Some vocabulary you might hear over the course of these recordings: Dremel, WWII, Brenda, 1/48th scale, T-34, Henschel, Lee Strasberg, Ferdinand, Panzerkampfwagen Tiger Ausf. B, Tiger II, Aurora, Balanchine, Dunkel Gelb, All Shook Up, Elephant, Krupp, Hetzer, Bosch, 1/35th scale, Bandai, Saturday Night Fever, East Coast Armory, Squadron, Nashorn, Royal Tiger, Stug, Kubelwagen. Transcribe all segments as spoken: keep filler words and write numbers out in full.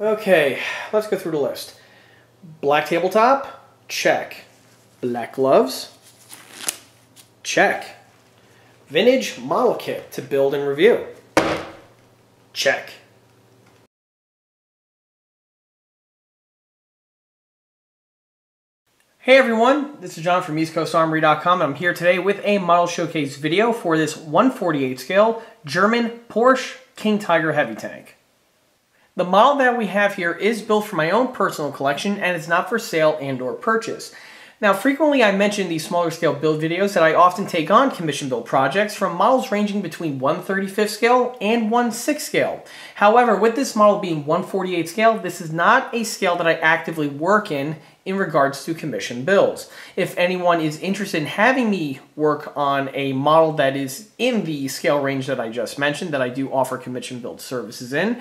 Okay, let's go through the list. Black tabletop, check. Black gloves, check. Vintage model kit to build and review, check. Hey everyone, this is John from East Coast Armory dot com, and I'm here today with a model showcase video for this one forty-eight scale German Porsche King Tiger heavy tank. The model that we have here is built for my own personal collection, and it's not for sale and or purchase. Now, frequently I mention these smaller scale build videos that I often take on commission build projects from models ranging between one thirty-fifth scale and one sixth scale. However, with this model being one forty-eight scale, this is not a scale that I actively work in in regards to commission builds. If anyone is interested in having me work on a model that is in the scale range that I just mentioned, that I do offer commission build services in,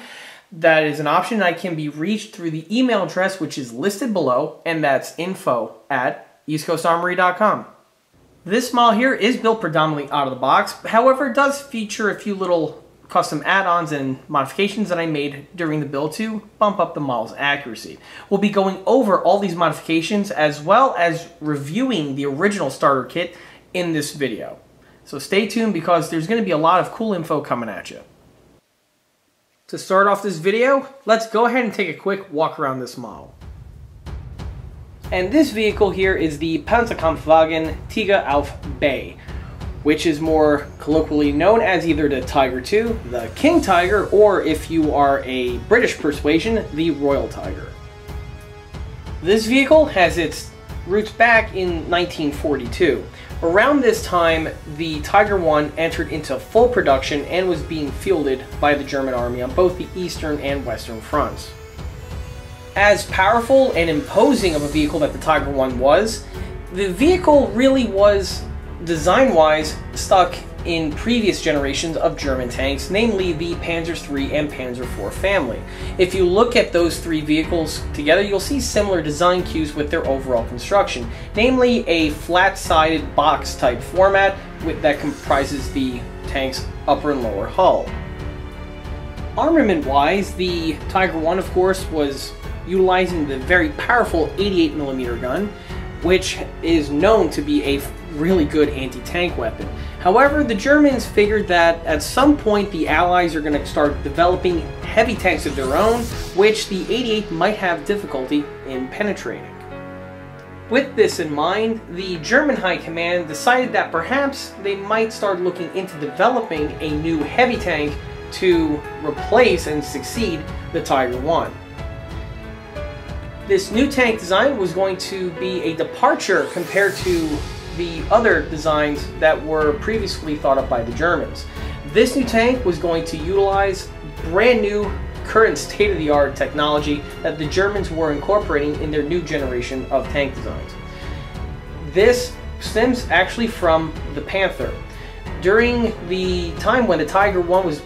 that is an option that can be reached through the email address which is listed below, and that's info at East Coast Armory dot com. This model here is built predominantly out of the box, however it does feature a few little custom add-ons and modifications that I made during the build to bump up the model's accuracy. We'll be going over all these modifications as well as reviewing the original starter kit in this video. So stay tuned because there's going to be a lot of cool info coming at you. To start off this video, let's go ahead and take a quick walk around this model. And this vehicle here is the Panzerkampfwagen Tiger Ausf. B, which is more colloquially known as either the Tiger two, the King Tiger, or if you are a British persuasion, the Royal Tiger. This vehicle has its roots back in nineteen forty-two. Around this time, the Tiger one entered into full production and was being fielded by the German army on both the eastern and western fronts. As powerful and imposing of a vehicle that the Tiger one was, the vehicle really was, design-wise, stuck in previous generations of German tanks, namely the Panzer three and Panzer four family. If you look at those three vehicles together, you'll see similar design cues with their overall construction, namely a flat-sided box type format with, that comprises the tank's upper and lower hull. Armament-wise, the Tiger one, of course, was utilizing the very powerful eighty-eight millimeter gun, which is known to be a really good anti-tank weapon. However, the Germans figured that at some point the Allies are going to start developing heavy tanks of their own, which the eighty-eight might have difficulty in penetrating. With this in mind, the German High Command decided that perhaps they might start looking into developing a new heavy tank to replace and succeed the Tiger one. This new tank design was going to be a departure compared to the other designs that were previously thought up by the Germans. This new tank was going to utilize brand new, current state-of-the-art technology that the Germans were incorporating in their new generation of tank designs. This stems actually from the Panther. During the time when the Tiger one was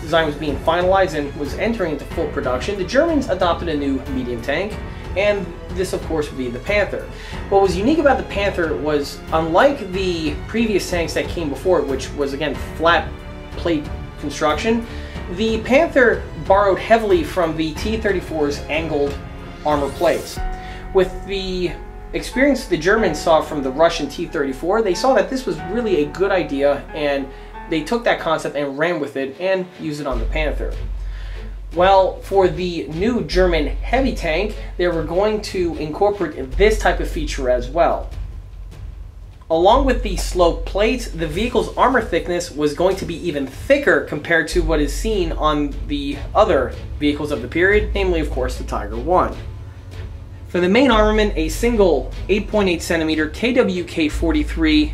design was being finalized and was entering into full production, the Germans adopted a new medium tank, and this of course would be the Panther. What was unique about the Panther was, unlike the previous tanks that came before it, which was again flat plate construction, the Panther borrowed heavily from the T thirty-four's angled armor plates. With the experience the Germans saw from the Russian T thirty-four, they saw that this was really a good idea, and they took that concept and ran with it and used it on the Panther. Well, for the new German heavy tank, they were going to incorporate this type of feature as well. Along with the sloped plates, the vehicle's armor thickness was going to be even thicker compared to what is seen on the other vehicles of the period, namely, of course, the Tiger one. For the main armament, a single eight point eight centimeter K W K forty-three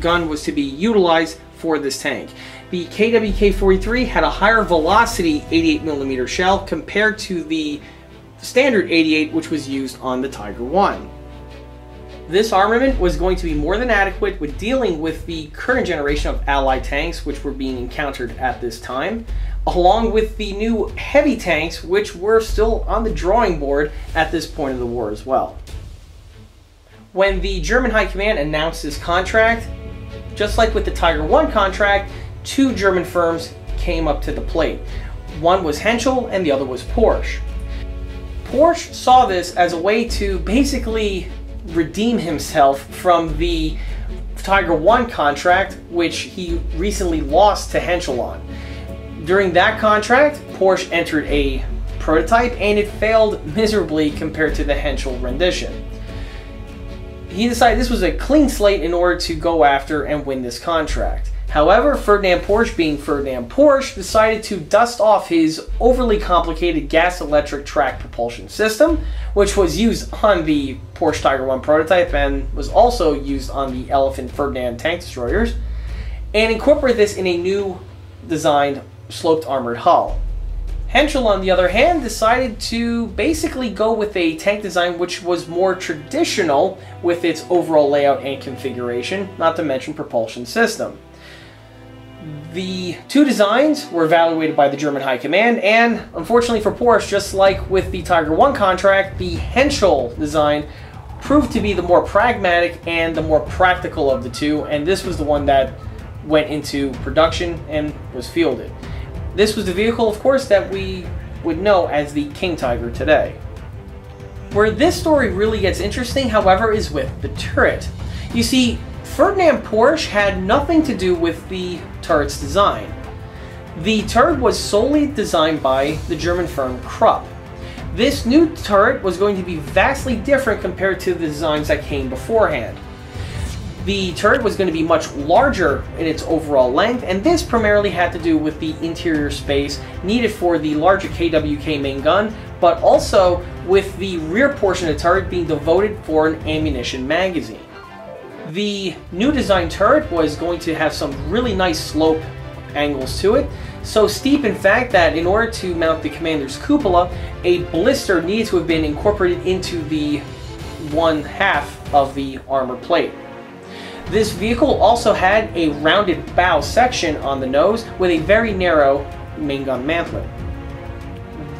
gun was to be utilized for this tank. The K W K forty-three had a higher velocity eighty-eight millimeter shell compared to the standard eighty-eight which was used on the Tiger one. This armament was going to be more than adequate with dealing with the current generation of Allied tanks which were being encountered at this time, along with the new heavy tanks which were still on the drawing board at this point of the war as well. When the German High Command announced this contract, just like with the Tiger one contract, two German firms came up to the plate. One was Henschel and the other was Porsche. Porsche saw this as a way to basically redeem himself from the Tiger one contract, which he recently lost to Henschel on. During that contract, Porsche entered a prototype and it failed miserably compared to the Henschel rendition. He decided this was a clean slate in order to go after and win this contract. However, Ferdinand Porsche, being Ferdinand Porsche, decided to dust off his overly complicated gas-electric track propulsion system, which was used on the Porsche Tiger one prototype and was also used on the Elephant Ferdinand tank destroyers, and incorporate this in a new designed sloped armored hull. Henschel, on the other hand, decided to basically go with a tank design which was more traditional with its overall layout and configuration, not to mention propulsion system. The two designs were evaluated by the German High Command, and unfortunately for Porsche, just like with the Tiger one contract, the Henschel design proved to be the more pragmatic and the more practical of the two, and this was the one that went into production and was fielded. This was the vehicle, of course, that we would know as the King Tiger today. Where this story really gets interesting, however, is with the turret. You see, Ferdinand Porsche had nothing to do with the turret's design. The turret was solely designed by the German firm Krupp. This new turret was going to be vastly different compared to the designs that came beforehand. The turret was going to be much larger in its overall length, and this primarily had to do with the interior space needed for the larger K W K main gun, but also with the rear portion of the turret being devoted for an ammunition magazine. The new design turret was going to have some really nice slope angles to it, so steep in fact that in order to mount the commander's cupola, a blister needed to have been incorporated into the one half of the armor plate. This vehicle also had a rounded bow section on the nose with a very narrow main gun mantlet.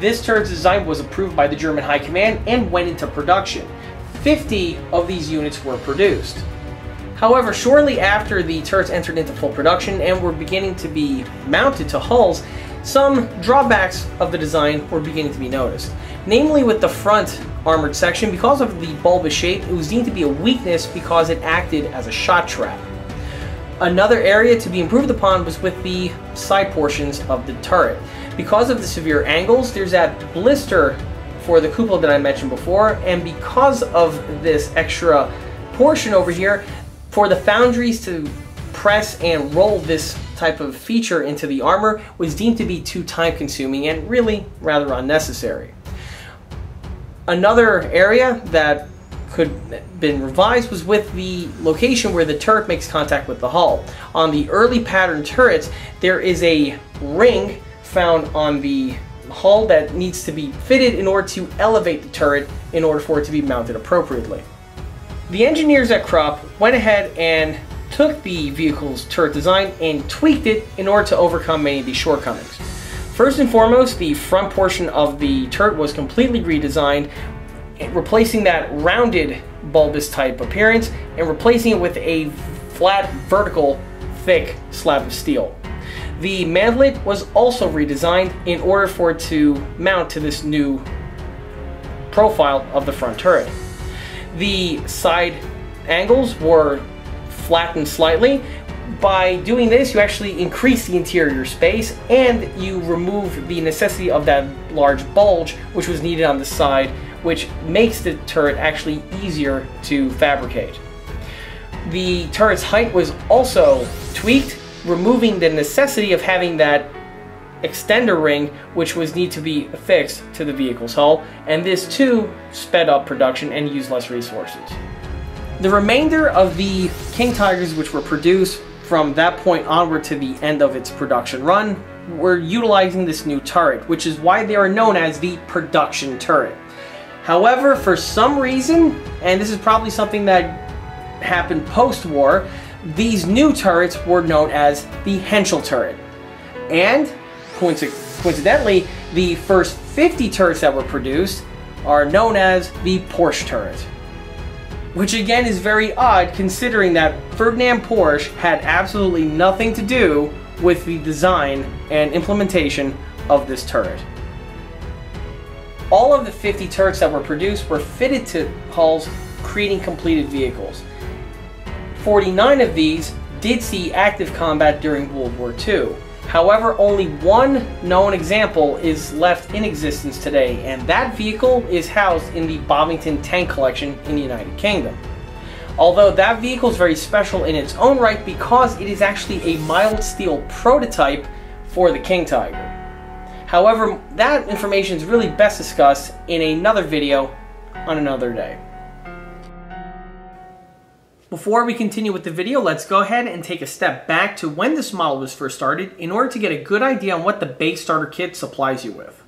This turret's design was approved by the German High Command and went into production. fifty of these units were produced. However, shortly after the turrets entered into full production and were beginning to be mounted to hulls, some drawbacks of the design were beginning to be noticed. Namely with the front armored section, because of the bulbous shape, it was deemed to be a weakness because it acted as a shot trap. Another area to be improved upon was with the side portions of the turret. Because of the severe angles, there's that blister for the cupola that I mentioned before, and because of this extra portion over here, for the foundries to press and roll this type of feature into the armor was deemed to be too time-consuming and really rather unnecessary. Another area that could have been revised was with the location where the turret makes contact with the hull. On the early pattern turrets, there is a ring found on the hull that needs to be fitted in order to elevate the turret in order for it to be mounted appropriately. The engineers at Krupp went ahead and took the vehicle's turret design and tweaked it in order to overcome many of these shortcomings. First and foremost, the front portion of the turret was completely redesigned, replacing that rounded bulbous type appearance and replacing it with a flat, vertical, thick slab of steel. The mantlet was also redesigned in order for it to mount to this new profile of the front turret. The side angles were flattened slightly. By doing this, you actually increase the interior space and you remove the necessity of that large bulge which was needed on the side, which makes the turret actually easier to fabricate. The turret's height was also tweaked, removing the necessity of having that extender ring which was need to be affixed to the vehicle's hull, and this too sped up production and used less resources. The remainder of the King Tigers which were produced from that point onward to the end of its production run were utilizing this new turret, which is why they are known as the production turret. However, for some reason, and this is probably something that happened post-war, these new turrets were known as the Henschel turret. And coincidentally, the first fifty turrets that were produced are known as the Porsche turret. Which again is very odd considering that Ferdinand Porsche had absolutely nothing to do with the design and implementation of this turret. All of the fifty turrets that were produced were fitted to hulls, creating completed vehicles. forty-nine of these did see active combat during World War Two. However, only one known example is left in existence today, and that vehicle is housed in the Bovington Tank Collection in the United Kingdom. Although that vehicle is very special in its own right because it is actually a mild steel prototype for the King Tiger. However, that information is really best discussed in another video on another day. Before we continue with the video, let's go ahead and take a step back to when this model was first started in order to get a good idea on what the base starter kit supplies you with.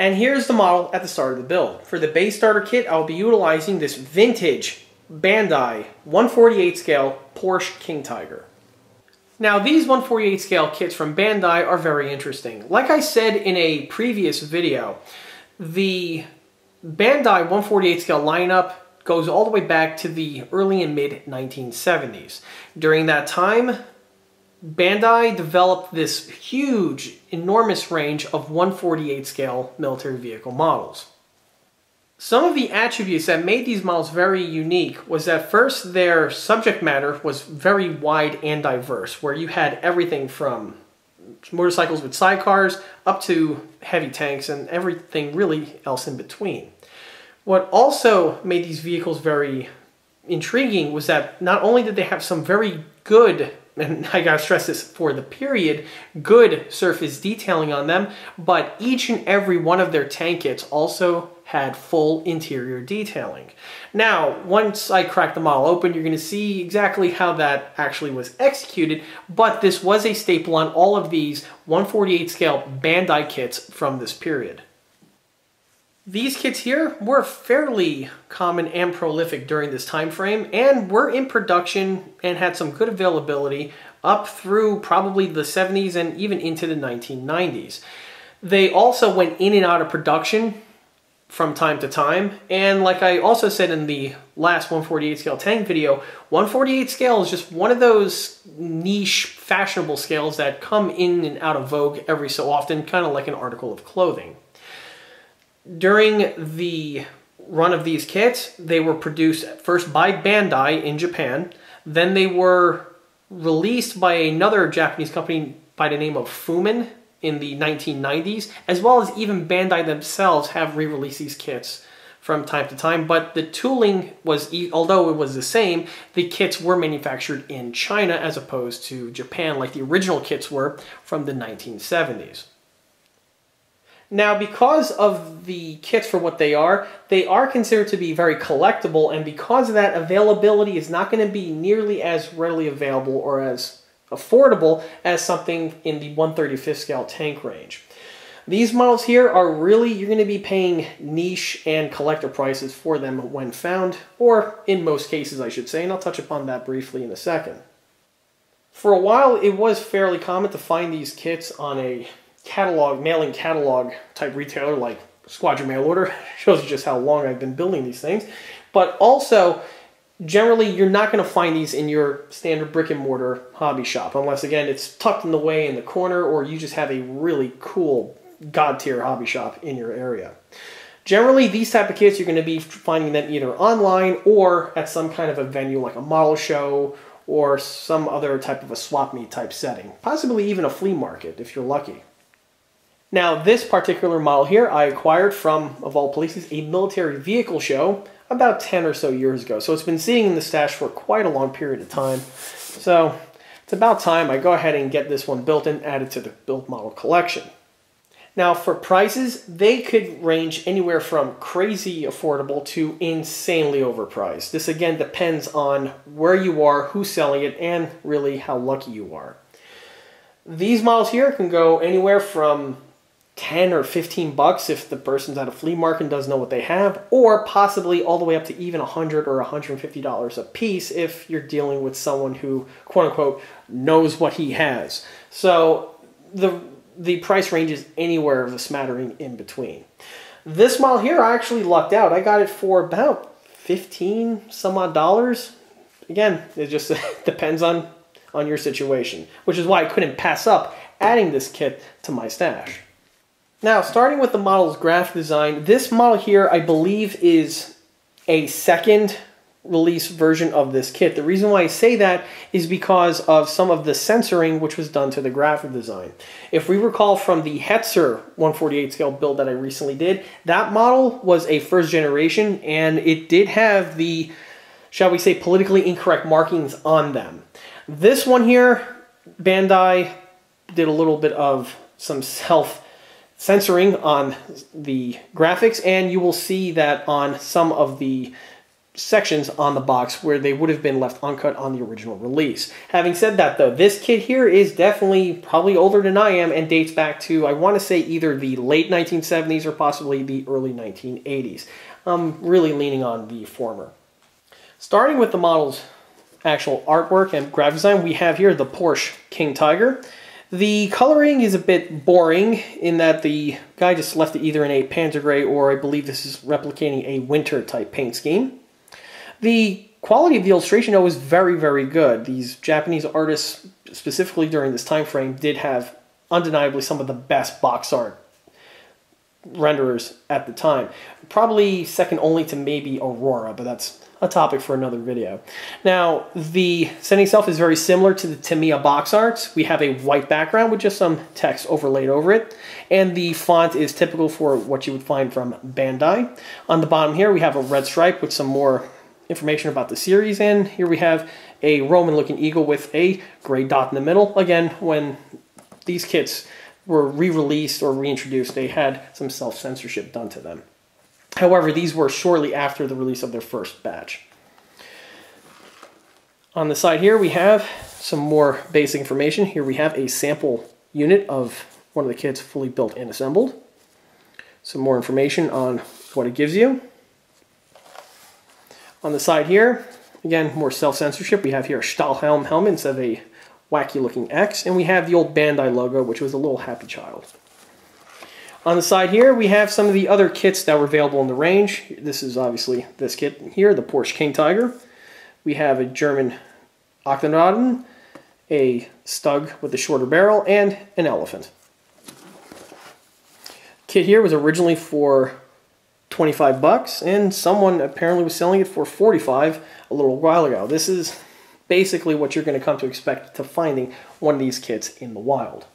And here's the model at the start of the build. For the base starter kit, I'll be utilizing this vintage Bandai one forty-eight scale Porsche King Tiger. Now, these one forty-eight scale kits from Bandai are very interesting. Like I said in a previous video, the Bandai one forty-eight scale lineup goes all the way back to the early and mid nineteen seventies. During that time, Bandai developed this huge, enormous range of one forty-eight scale military vehicle models. Some of the attributes that made these models very unique was that first, their subject matter was very wide and diverse, where you had everything from motorcycles with sidecars up to heavy tanks and everything really else in between. What also made these vehicles very intriguing was that not only did they have some very good, and I gotta stress this for the period, good surface detailing on them, but each and every one of their tank kits also had full interior detailing. Now, once I crack the model open, you're gonna see exactly how that actually was executed, but this was a staple on all of these one forty-eight scale Bandai kits from this period. These kits here were fairly common and prolific during this time frame and were in production and had some good availability up through probably the seventies and even into the nineteen nineties. They also went in and out of production from time to time, and like I also said in the last one forty-eight scale tank video, one forty-eight scale is just one of those niche fashionable scales that come in and out of vogue every so often, kind of like an article of clothing. During the run of these kits, they were produced first by Bandai in Japan, then they were released by another Japanese company by the name of Fumin in the nineteen nineties, as well as even Bandai themselves have re-released these kits from time to time, but the tooling was, although it was the same, the kits were manufactured in China as opposed to Japan like the original kits were from the nineteen seventies. Now, because of the kits for what they are, they are considered to be very collectible, and because of that, availability is not going to be nearly as readily available or as affordable as something in the one thirty-fifth scale tank range. These models here are really, you're going to be paying niche and collector prices for them when found, or in most cases I should say, and I'll touch upon that briefly in a second. For a while it was fairly common to find these kits on a catalog, mailing catalog type retailer like Squadron Mail Order. Shows you just how long I've been building these things, but also generally, you're not going to find these in your standard brick-and-mortar hobby shop, unless, again, it's tucked in the way in the corner or you just have a really cool god-tier hobby shop in your area. Generally, these type of kits, you're going to be finding them either online or at some kind of a venue like a model show or some other type of a swap meet type setting, possibly even a flea market if you're lucky. Now, this particular model here I acquired from, of all places, a military vehicle show about ten or so years ago. So it's been sitting in the stash for quite a long period of time. So it's about time I go ahead and get this one built and added to the build model collection. Now, for prices, they could range anywhere from crazy affordable to insanely overpriced. This again depends on where you are, who's selling it, and really how lucky you are. These models here can go anywhere from ten or fifteen bucks if the person's at a flea market and doesn't know what they have, or possibly all the way up to even one hundred or one hundred fifty dollars a piece if you're dealing with someone who, quote unquote, knows what he has. So the, the price range is anywhere of a smattering in between. This model here, I actually lucked out. I got it for about fifteen some odd dollars. Again, it just depends on, on your situation, which is why I couldn't pass up adding this kit to my stash. Now, starting with the model's graphic design, this model here, I believe, is a second release version of this kit. The reason why I say that is because of some of the censoring which was done to the graphic design. If we recall from the Hetzer one forty-eight scale build that I recently did, that model was a first generation and it did have the, shall we say, politically incorrect markings on them. This one here, Bandai did a little bit of some self-censoring on the graphics, and you will see that on some of the sections on the box where they would have been left uncut on the original release. Having said that though, this kit here is definitely probably older than I am and dates back to, I want to say, either the late nineteen seventies or possibly the early nineteen eighties. I'm really leaning on the former. Starting with the model's actual artwork and graphic design, we have here the Porsche King Tiger. The coloring is a bit boring in that the guy just left it either in a Panzer Gray or I believe this is replicating a winter type paint scheme. The quality of the illustration, though, is very, very good. These Japanese artists, specifically during this time frame, did have undeniably some of the best box art renderers at the time. Probably second only to maybe Aurora, but that's a topic for another video. Now, the setting itself is very similar to the Tamiya box arts. We have a white background with just some text overlaid over it, and the font is typical for what you would find from Bandai. On the bottom here, we have a red stripe with some more information about the series, and here we have a Roman looking eagle with a gray dot in the middle. Again, when these kits were re-released or reintroduced, they had some self-censorship done to them. However, these were shortly after the release of their first batch. On the side here we have some more basic information. Here we have a sample unit of one of the kits fully built and assembled. Some more information on what it gives you. On the side here, again, more self-censorship. We have here a Stahlhelm helmet instead of a wacky looking X, and we have the old Bandai logo, which was a little happy child. On the side here, we have some of the other kits that were available in the range. This is obviously this kit here, the Porsche King Tiger. We have a German Ochternaden, a Stug with a shorter barrel, and an Elephant. Kit here was originally for twenty-five bucks, and someone apparently was selling it for forty-five a little while ago. This is basically what you're going to come to expect to finding one of these kits in the wild.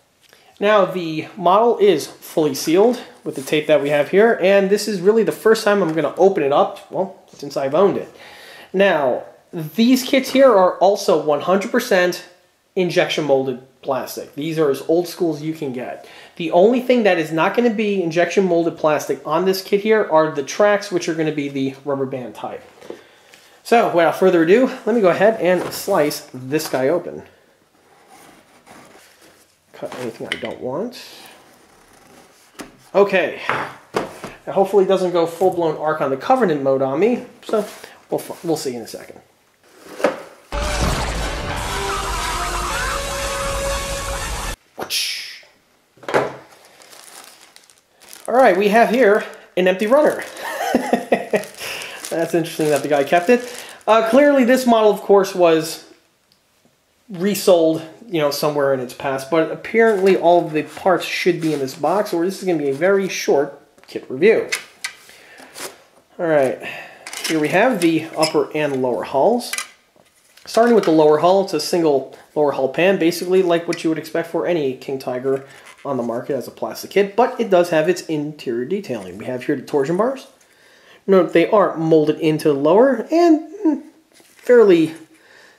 Now, the model is fully sealed with the tape that we have here, and this is really the first time I'm going to open it up, well, since I've owned it. Now, these kits here are also one hundred percent injection molded plastic. These are as old school as you can get. The only thing that is not going to be injection molded plastic on this kit here are the tracks, which are going to be the rubber band type. So without further ado, let me go ahead and slice this guy open. Cut anything I don't want. Okay. Now, hopefully it doesn't go full-blown Ark on the Covenant mode on me, so we'll, we'll see in a second. All right, we have here an empty runner. That's interesting that the guy kept it. Uh, clearly, this model, of course, was resold, you know, somewhere in its past. But apparently, all of the parts should be in this box, or this is going to be a very short kit review. All right, here we have the upper and lower hulls. Starting with the lower hull, it's a single lower hull pan, basically like what you would expect for any King Tiger on the market as a plastic kit, but it does have its interior detailing. We have here the torsion bars. Note they are molded into the lower and fairly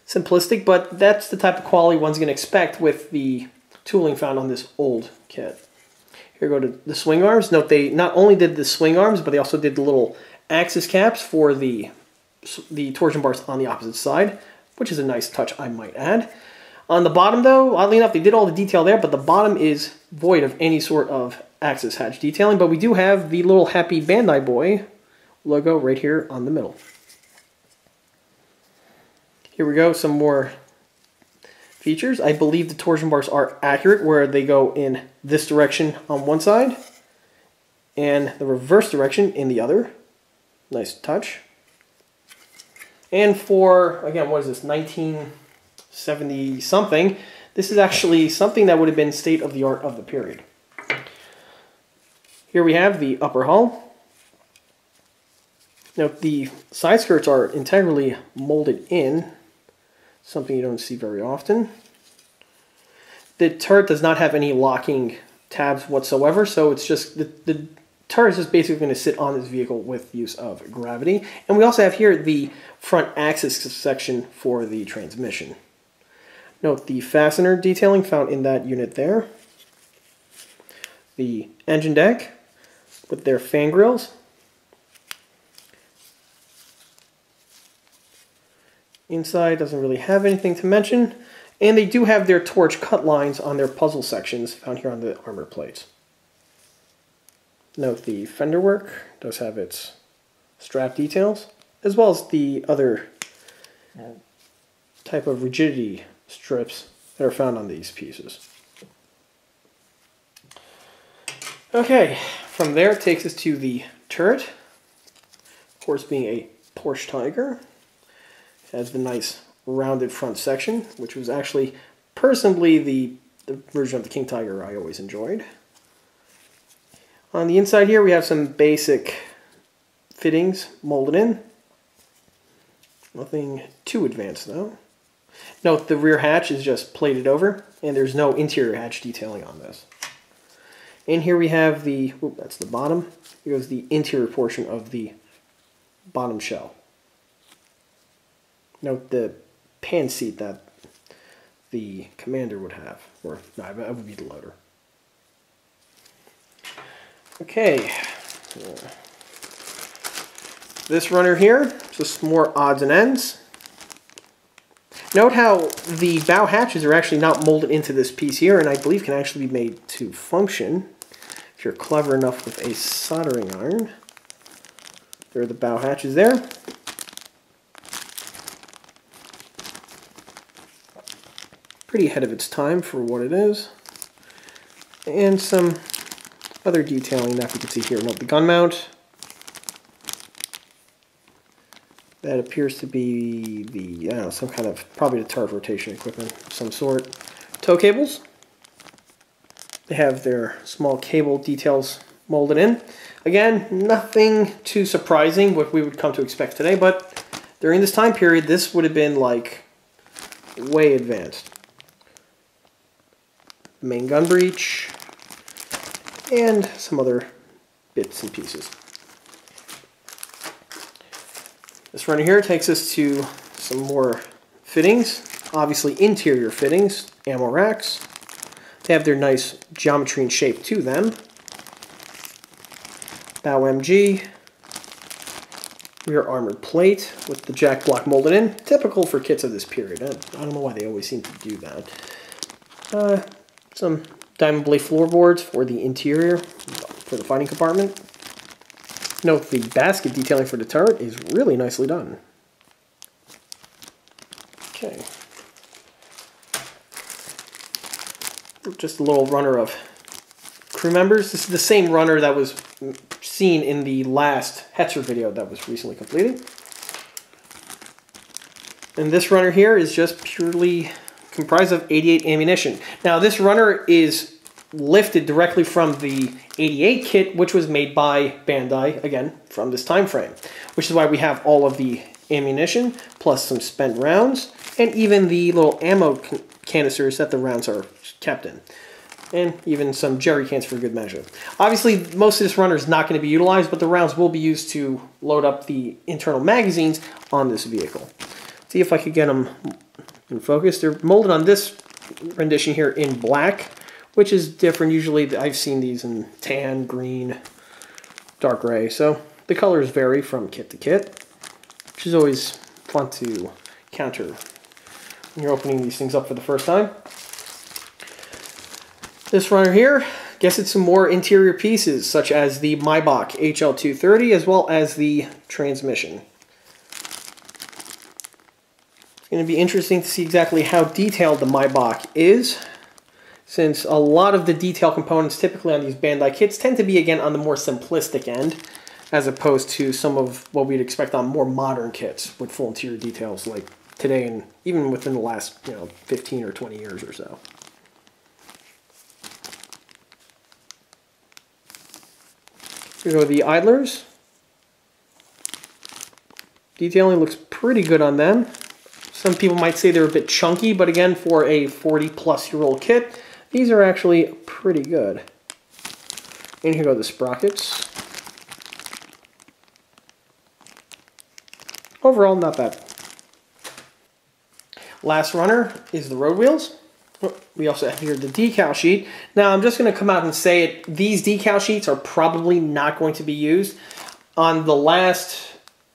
simplistic, but that's the type of quality one's going to expect with the tooling found on this old kit. Here go to the swing arms. Note they not only did the swing arms, but they also did the little axis caps for the, the torsion bars on the opposite side, which is a nice touch, I might add. On the bottom, though, oddly enough, they did all the detail there, but the bottom is void of any sort of axis hatch detailing, but we do have the little happy Bandai Boy logo right here on the middle. Here we go, some more features. I believe the torsion bars are accurate, where they go in this direction on one side and the reverse direction in the other. Nice touch. And for, again, what is this, nineteen seventy something, this is actually something that would have been state of the art of the period. Here we have the upper hull. Now the side skirts are integrally molded in, something you don't see very often. The turret does not have any locking tabs whatsoever, so it's just the, the turret is just basically going to sit on this vehicle with use of gravity. And we also have here the front axis section for the transmission. Note the fastener detailing found in that unit there. The engine deck with their fan grills. Inside doesn't really have anything to mention. And they do have their torch cut lines on their puzzle sections found here on the armor plates. Note the fender work does have its strap details, as well as the other type of rigidity strips that are found on these pieces. Okay, from there it takes us to the turret. Of course, being a Porsche Tiger, it has the nice rounded front section, which was actually personally the, the version of the King Tiger I always enjoyed. On the inside here we have some basic fittings molded in. Nothing too advanced though. Note the rear hatch is just plated over and there's no interior hatch detailing on this. And here we have the, oops, that's the bottom, here goes the interior portion of the bottom shell. Note the pan seat that the commander would have, or no, it would be the loader. Okay, this runner here, just more odds and ends. Note how the bow hatches are actually not molded into this piece here, and I believe can actually be made to function if you're clever enough with a soldering iron. There are the bow hatches there. Pretty ahead of its time for what it is. And some other detailing that we can see here. Note the gun mount. That appears to be the, I don't know, some kind of, probably the turret rotation equipment of some sort. Tow cables. They have their small cable details molded in. Again, nothing too surprising what we would come to expect today, but during this time period, this would have been like way advanced. Main gun breech. And some other bits and pieces. This runner here takes us to some more fittings, obviously interior fittings, ammo racks. They have their nice geometry and shape to them. Bow M G, rear armored plate with the jack block molded in, typical for kits of this period. I don't know why they always seem to do that. Uh, some diamond blade floorboards for the interior, for the fighting compartment. Note the basket detailing for the turret is really nicely done. Okay. Just a little runner of crew members. This is the same runner that was seen in the last Hetzer video that was recently completed. And this runner here is just purely comprised of eighty-eight ammunition. Now this runner is lifted directly from the eighty-eight kit, which was made by Bandai, again, from this time frame, which is why we have all of the ammunition, plus some spent rounds, and even the little ammo can canisters that the rounds are kept in, and even some jerry cans for good measure. Obviously, most of this runner is not going to be utilized, but the rounds will be used to load up the internal magazines on this vehicle. See if I could get them in focus. They're molded on this rendition here in black, which is different. Usually I've seen these in tan, green, dark gray, so the colors vary from kit to kit, which is always fun to counter when you're opening these things up for the first time. This runner here, guess it's some more interior pieces, such as the Maybach H L two thirty, as well as the transmission. It's going to be interesting to see exactly how detailed the Maybach is, since a lot of the detail components typically on these Bandai kits tend to be, again, on the more simplistic end, as opposed to some of what we'd expect on more modern kits with full interior details like today and even within the last, you know, fifteen or twenty years or so. Here go the idlers. Detailing looks pretty good on them. Some people might say they're a bit chunky, but again, for a forty plus year old kit, these are actually pretty good. And here go the sprockets. Overall, not bad. Last runner is the road wheels. We also have here the decal sheet. Now, I'm just going to come out and say it. These decal sheets are probably not going to be used. On the last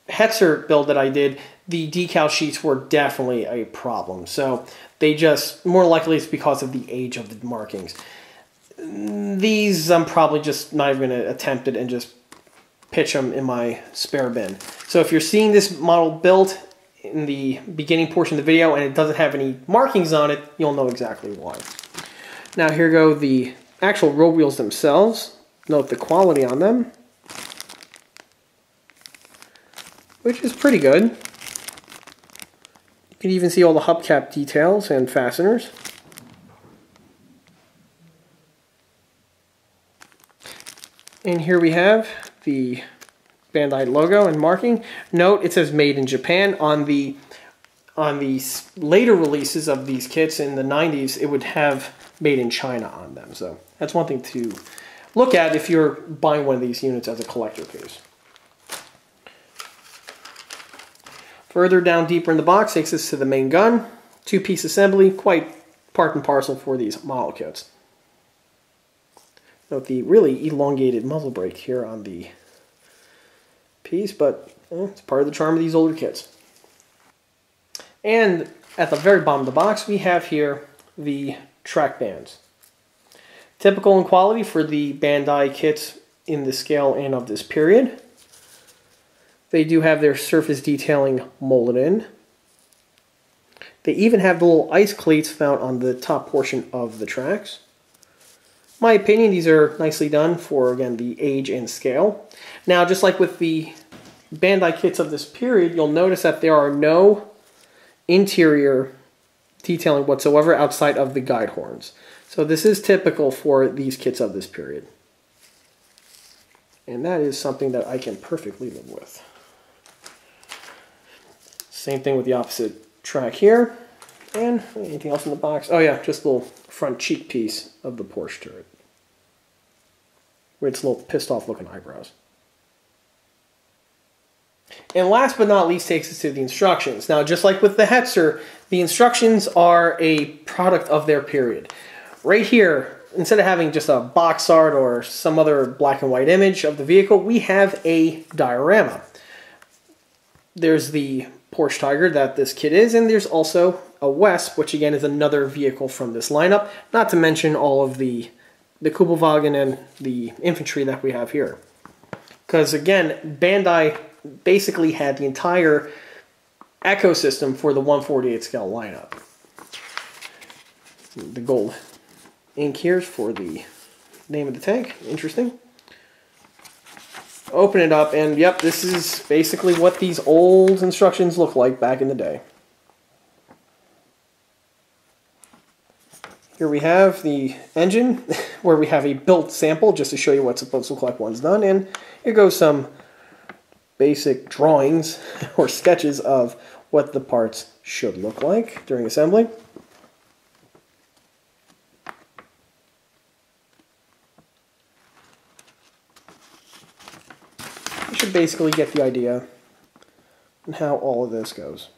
Hetzer build that I did, the decal sheets were definitely a problem. So they just, more likely it's because of the age of the markings. These, I'm probably just not even going to attempt it and just pitch them in my spare bin. So if you're seeing this model built in the beginning portion of the video and it doesn't have any markings on it, you'll know exactly why. Now here go the actual road wheels themselves. Note the quality on them, which is pretty good. You can even see all the hubcap details and fasteners. And here we have the Bandai logo and marking. Note it says made in Japan. On the on the later releases of these kits in the nineties, it would have made in China on them. So that's one thing to look at if you're buying one of these units as a collector piece. Further down deeper in the box takes us to the main gun. Two-piece assembly, quite part and parcel for these model kits. Note the really elongated muzzle brake here on the piece, but eh, it's part of the charm of these older kits. And at the very bottom of the box, we have here the track bands. Typical in quality for the Bandai kits in the scale and of this period. They do have their surface detailing molded in. They even have the little ice cleats found on the top portion of the tracks. My opinion, these are nicely done for, again, the age and scale. Now, just like with the Bandai kits of this period, you'll notice that there are no interior detailing whatsoever outside of the guide horns. So this is typical for these kits of this period. And that is something that I can perfectly live with. Same thing with the opposite track here. And anything else in the box? Oh yeah, just a little front cheek piece of the Porsche turret. With its little pissed off looking eyebrows. And last but not least takes us to the instructions. Now, just like with the Hetzer, the instructions are a product of their period. Right here, instead of having just a box art or some other black and white image of the vehicle, we have a diorama. There's the Porsche Tiger that this kit is, and there's also a Wesp, which again is another vehicle from this lineup, not to mention all of the, the Kubelwagen and the infantry that we have here. Because again, Bandai basically had the entire ecosystem for the one forty-eight scale lineup. The gold ink here is for the name of the tank. Interesting. Open it up, and yep, this is basically what these old instructions look like back in the day. Here we have the engine, where we have a built sample, just to show you what's supposed to look like one's done, and here goes some basic drawings, or sketches of what the parts should look like during assembly. You should basically get the idea on how all of this goes.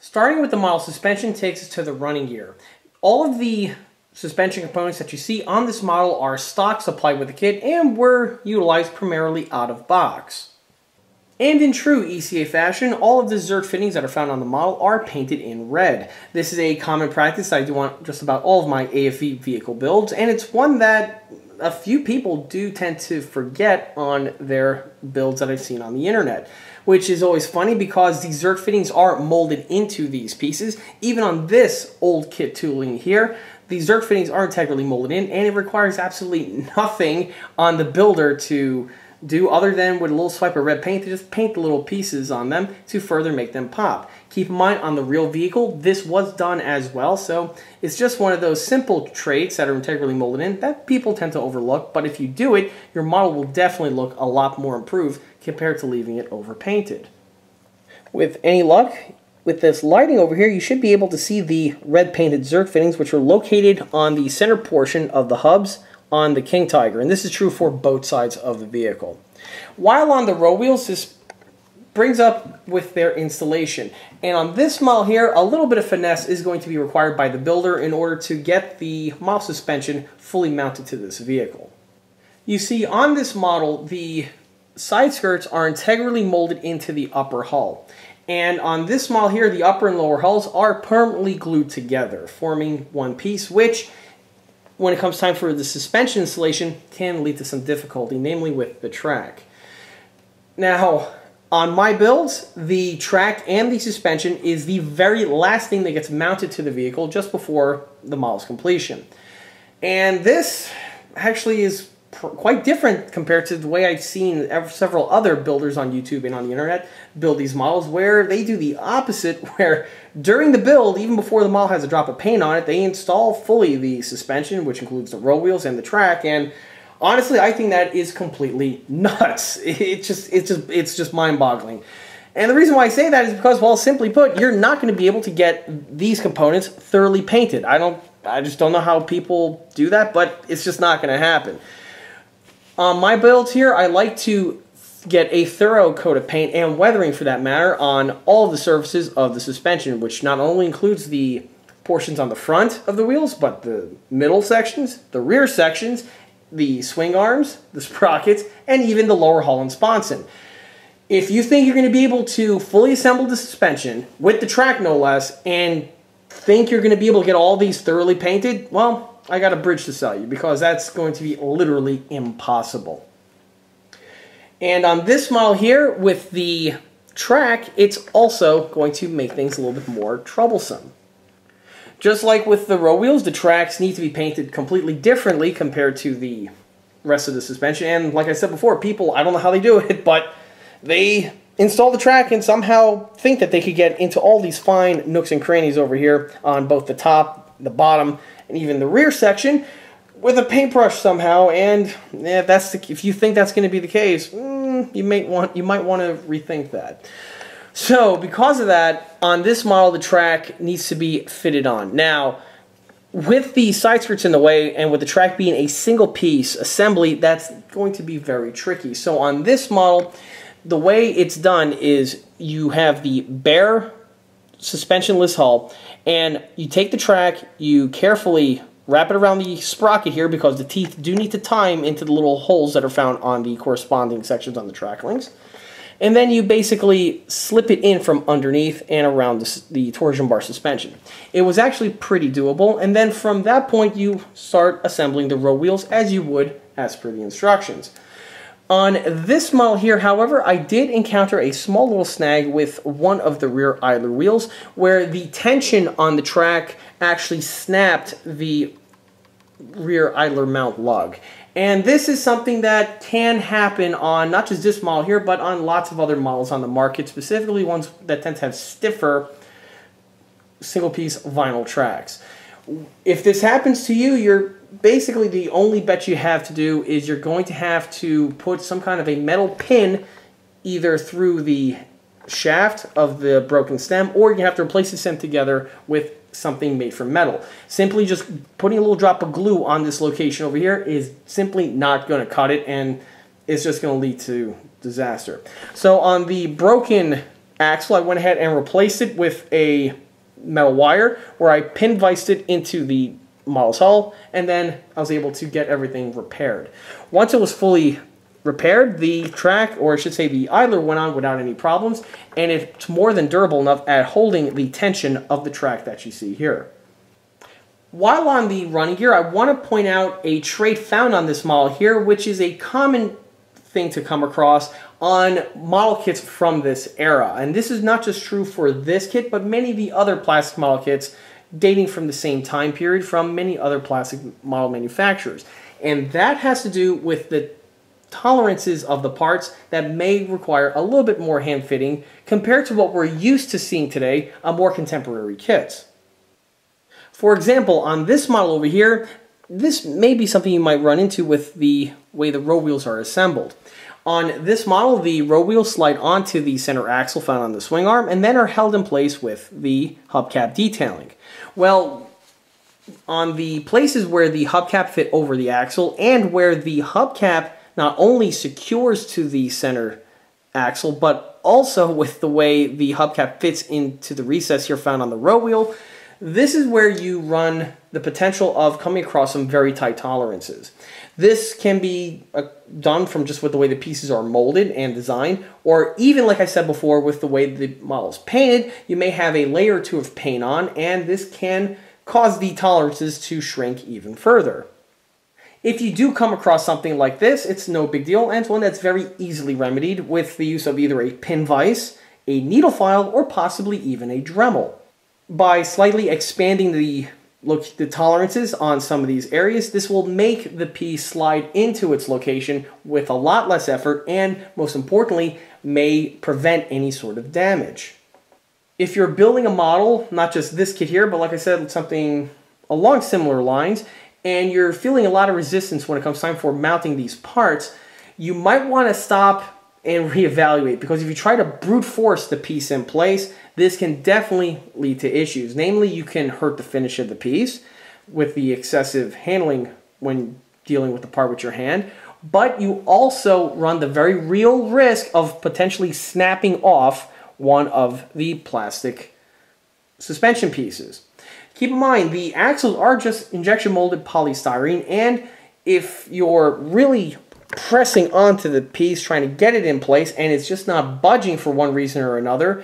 Starting with the model, suspension takes us to the running gear. All of the suspension components that you see on this model are stock supplied with the kit and were utilized primarily out of box. And in true E C A fashion, all of the Zerk fittings that are found on the model are painted in red. This is a common practice I do on just about all of my A F V vehicle builds, and it's one that a few people do tend to forget on their builds that I've seen on the internet, which is always funny because these Zerk fittings are molded into these pieces. Even on this old kit tooling here, These dirt fittings are integrally molded in, and it requires absolutely nothing on the builder to do other than with a little swipe of red paint to just paint the little pieces on them to further make them pop. Keep in mind, on the real vehicle, this was done as well, so it's just one of those simple traits that are integrally molded in that people tend to overlook, but if you do it, your model will definitely look a lot more improved compared to leaving it overpainted. With any luck, with this lighting over here, you should be able to see the red painted Zerk fittings, which are located on the center portion of the hubs on the King Tiger, and this is true for both sides of the vehicle. While on the row wheels, this brings up with their installation, and on this model here, a little bit of finesse is going to be required by the builder in order to get the model suspension fully mounted to this vehicle. You see, on this model, the side skirts are integrally molded into the upper hull. And on this model here, the upper and lower hulls are permanently glued together, forming one piece, which, when it comes time for the suspension installation, can lead to some difficulty, namely with the track. Now, on my builds, the track and the suspension is the very last thing that gets mounted to the vehicle just before the model's completion. And this actually is quite different compared to the way I've seen several other builders on YouTube and on the internet build these models, where they do the opposite, where during the build, even before the model has a drop of paint on it, they install fully the suspension, which includes the row wheels and the track. And honestly, I think that is completely nuts. It's just, it's just, it's just mind-boggling. And the reason why I say that is because, well, simply put, you're not going to be able to get these components thoroughly painted. I don't, I just don't know how people do that, but it's just not going to happen. On my builds here, I like to get a thorough coat of paint and weathering, for that matter, on all of the surfaces of the suspension, which not only includes the portions on the front of the wheels, but the middle sections, the rear sections, the swing arms, the sprockets, and even the lower hull and sponson. If you think you're going to be able to fully assemble the suspension, with the track no less, and think you're going to be able to get all these thoroughly painted, well, I got a bridge to sell you, because that's going to be literally impossible. And on this model here, with the track, it's also going to make things a little bit more troublesome. Just like with the row wheels, the tracks need to be painted completely differently compared to the rest of the suspension. And like I said before, people, I don't know how they do it, but they install the track and somehow think that they could get into all these fine nooks and crannies over here on both the top, the bottom, and even the rear section with a paintbrush somehow. And yeah, that's the, if you think that's going to be the case, mm, you may want you might want to rethink that. So because of that, on this model, the track needs to be fitted on. Now, with the side skirts in the way and with the track being a single piece assembly, that's going to be very tricky. So on this model, the way it's done is you have the bare suspensionless hull, and you take the track, you carefully wrap it around the sprocket here, because the teeth do need to time into the little holes that are found on the corresponding sections on the track links, and then you basically slip it in from underneath and around the, the torsion bar suspension. It was actually pretty doable, and then from that point you start assembling the row wheels as you would as per the instructions. On this model here, however, I did encounter a small little snag with one of the rear idler wheels, where the tension on the track actually snapped the rear idler mount lug. And this is something that can happen on not just this model here, but on lots of other models on the market, specifically ones that tend to have stiffer single-piece vinyl tracks. If this happens to you, you're basically the only bet you have to do is you're going to have to put some kind of a metal pin either through the shaft of the broken stem, or you have to replace the stem together with something made from metal. Simply just putting a little drop of glue on this location over here is simply not going to cut it, and it's just going to lead to disaster. So on the broken axle, I went ahead and replaced it with a metal wire, where I pin viced it into the model's hull, and then I was able to get everything repaired. Once it was fully repaired, the track, or I should say the idler, went on without any problems, and it's more than durable enough at holding the tension of the track that you see here. While on the running gear, I want to point out a trait found on this model here, which is a common thing to come across on model kits from this era. And this is not just true for this kit, but many of the other plastic model kits dating from the same time period from many other plastic model manufacturers. And that has to do with the tolerances of the parts that may require a little bit more hand-fitting compared to what we're used to seeing today on more contemporary kits. For example, on this model over here, this may be something you might run into with the way the road wheels are assembled. On this model, the road wheels slide onto the center axle found on the swing arm and then are held in place with the hubcap detailing. Well, on the places where the hubcap fit over the axle and where the hubcap not only secures to the center axle, but also with the way the hubcap fits into the recess here found on the road wheel, this is where you run the potential of coming across some very tight tolerances. This can be uh, done from just with the way the pieces are molded and designed, or even, like I said before, with the way the model's painted, you may have a layer or two of paint on, and this can cause the tolerances to shrink even further. If you do come across something like this, it's no big deal, and it's one that's very easily remedied with the use of either a pin vise, a needle file, or possibly even a Dremel. By slightly expanding the, look, the tolerances on some of these areas, this will make the piece slide into its location with a lot less effort and, most importantly, may prevent any sort of damage. If you're building a model, not just this kit here, but like I said, something along similar lines, and you're feeling a lot of resistance when it comes time for mounting these parts, you might want to stop and reevaluate, because if you try to brute force the piece in place, this can definitely lead to issues. Namely, you can hurt the finish of the piece with the excessive handling when dealing with the part with your hand, but you also run the very real risk of potentially snapping off one of the plastic suspension pieces. Keep in mind, the axles are just injection molded polystyrene, and if you're really pressing onto the piece, trying to get it in place, and it's just not budging for one reason or another,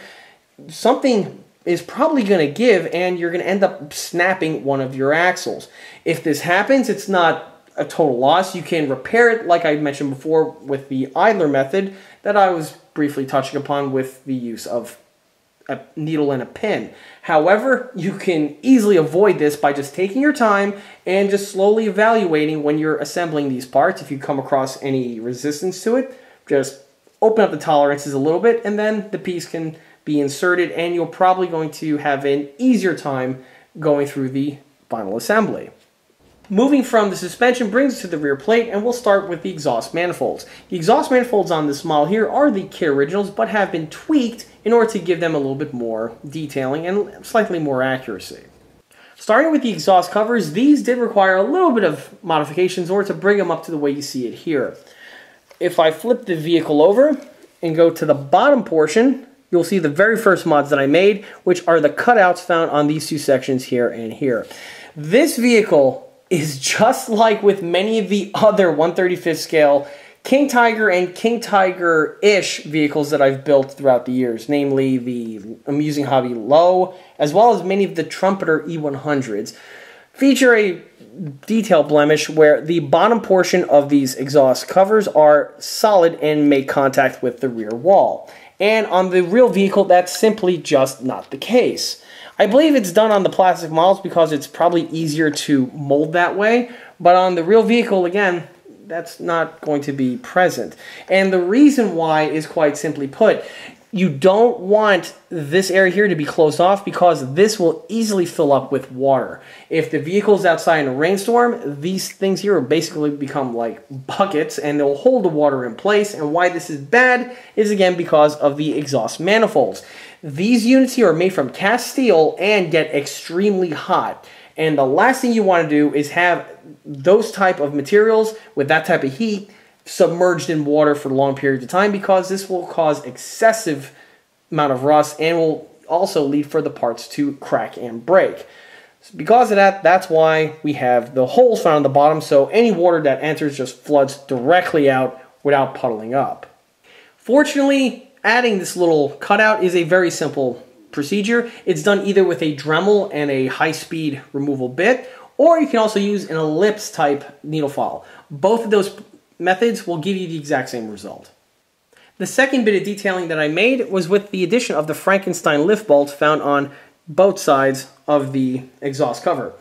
something is probably going to give, and you're going to end up snapping one of your axles. If this happens, it's not a total loss. You can repair it, like I mentioned before, with the idler method that I was briefly touching upon with the use of a needle and a pin. However, you can easily avoid this by just taking your time and just slowly evaluating when you're assembling these parts. If you come across any resistance to it, just open up the tolerances a little bit, and then the piece can be inserted, and you're probably going to have an easier time going through the final assembly. Moving from the suspension brings us to the rear plate, and we'll start with the exhaust manifolds. The exhaust manifolds on this model here are the kit originals, but have been tweaked in order to give them a little bit more detailing and slightly more accuracy. Starting with the exhaust covers, these did require a little bit of modifications in order to bring them up to the way you see it here. If I flip the vehicle over and go to the bottom portion, you'll see the very first mods that I made, which are the cutouts found on these two sections here and here. This vehicle is just like with many of the other one thirty-fifth scale King Tiger and King Tiger-ish vehicles that I've built throughout the years, namely the Amusing Hobby Low, as well as many of the Trumpeter E one hundreds, feature a detail blemish where the bottom portion of these exhaust covers are solid and make contact with the rear wall. And on the real vehicle, that's simply just not the case. I believe it's done on the plastic models because it's probably easier to mold that way, but on the real vehicle, again, that's not going to be present. And the reason why is quite simply put, you don't want this area here to be closed off because this will easily fill up with water. If the vehicle's outside in a rainstorm, these things here will basically become like buckets and they'll hold the water in place. And why this is bad is again because of the exhaust manifolds. These units here are made from cast steel and get extremely hot. And the last thing you want to do is have those type of materials with that type of heat submerged in water for long periods of time, because this will cause excessive amount of rust and will also lead for the parts to crack and break. So because of that, that's why we have the holes found on the bottom, so any water that enters just floods directly out without puddling up. Fortunately, adding this little cutout is a very simple procedure. It's done either with a Dremel and a high-speed removal bit, or you can also use an ellipse-type needle file. Both of those methods will give you the exact same result. The second bit of detailing that I made was with the addition of the Frankenstein lift bolt found on both sides of the exhaust cover.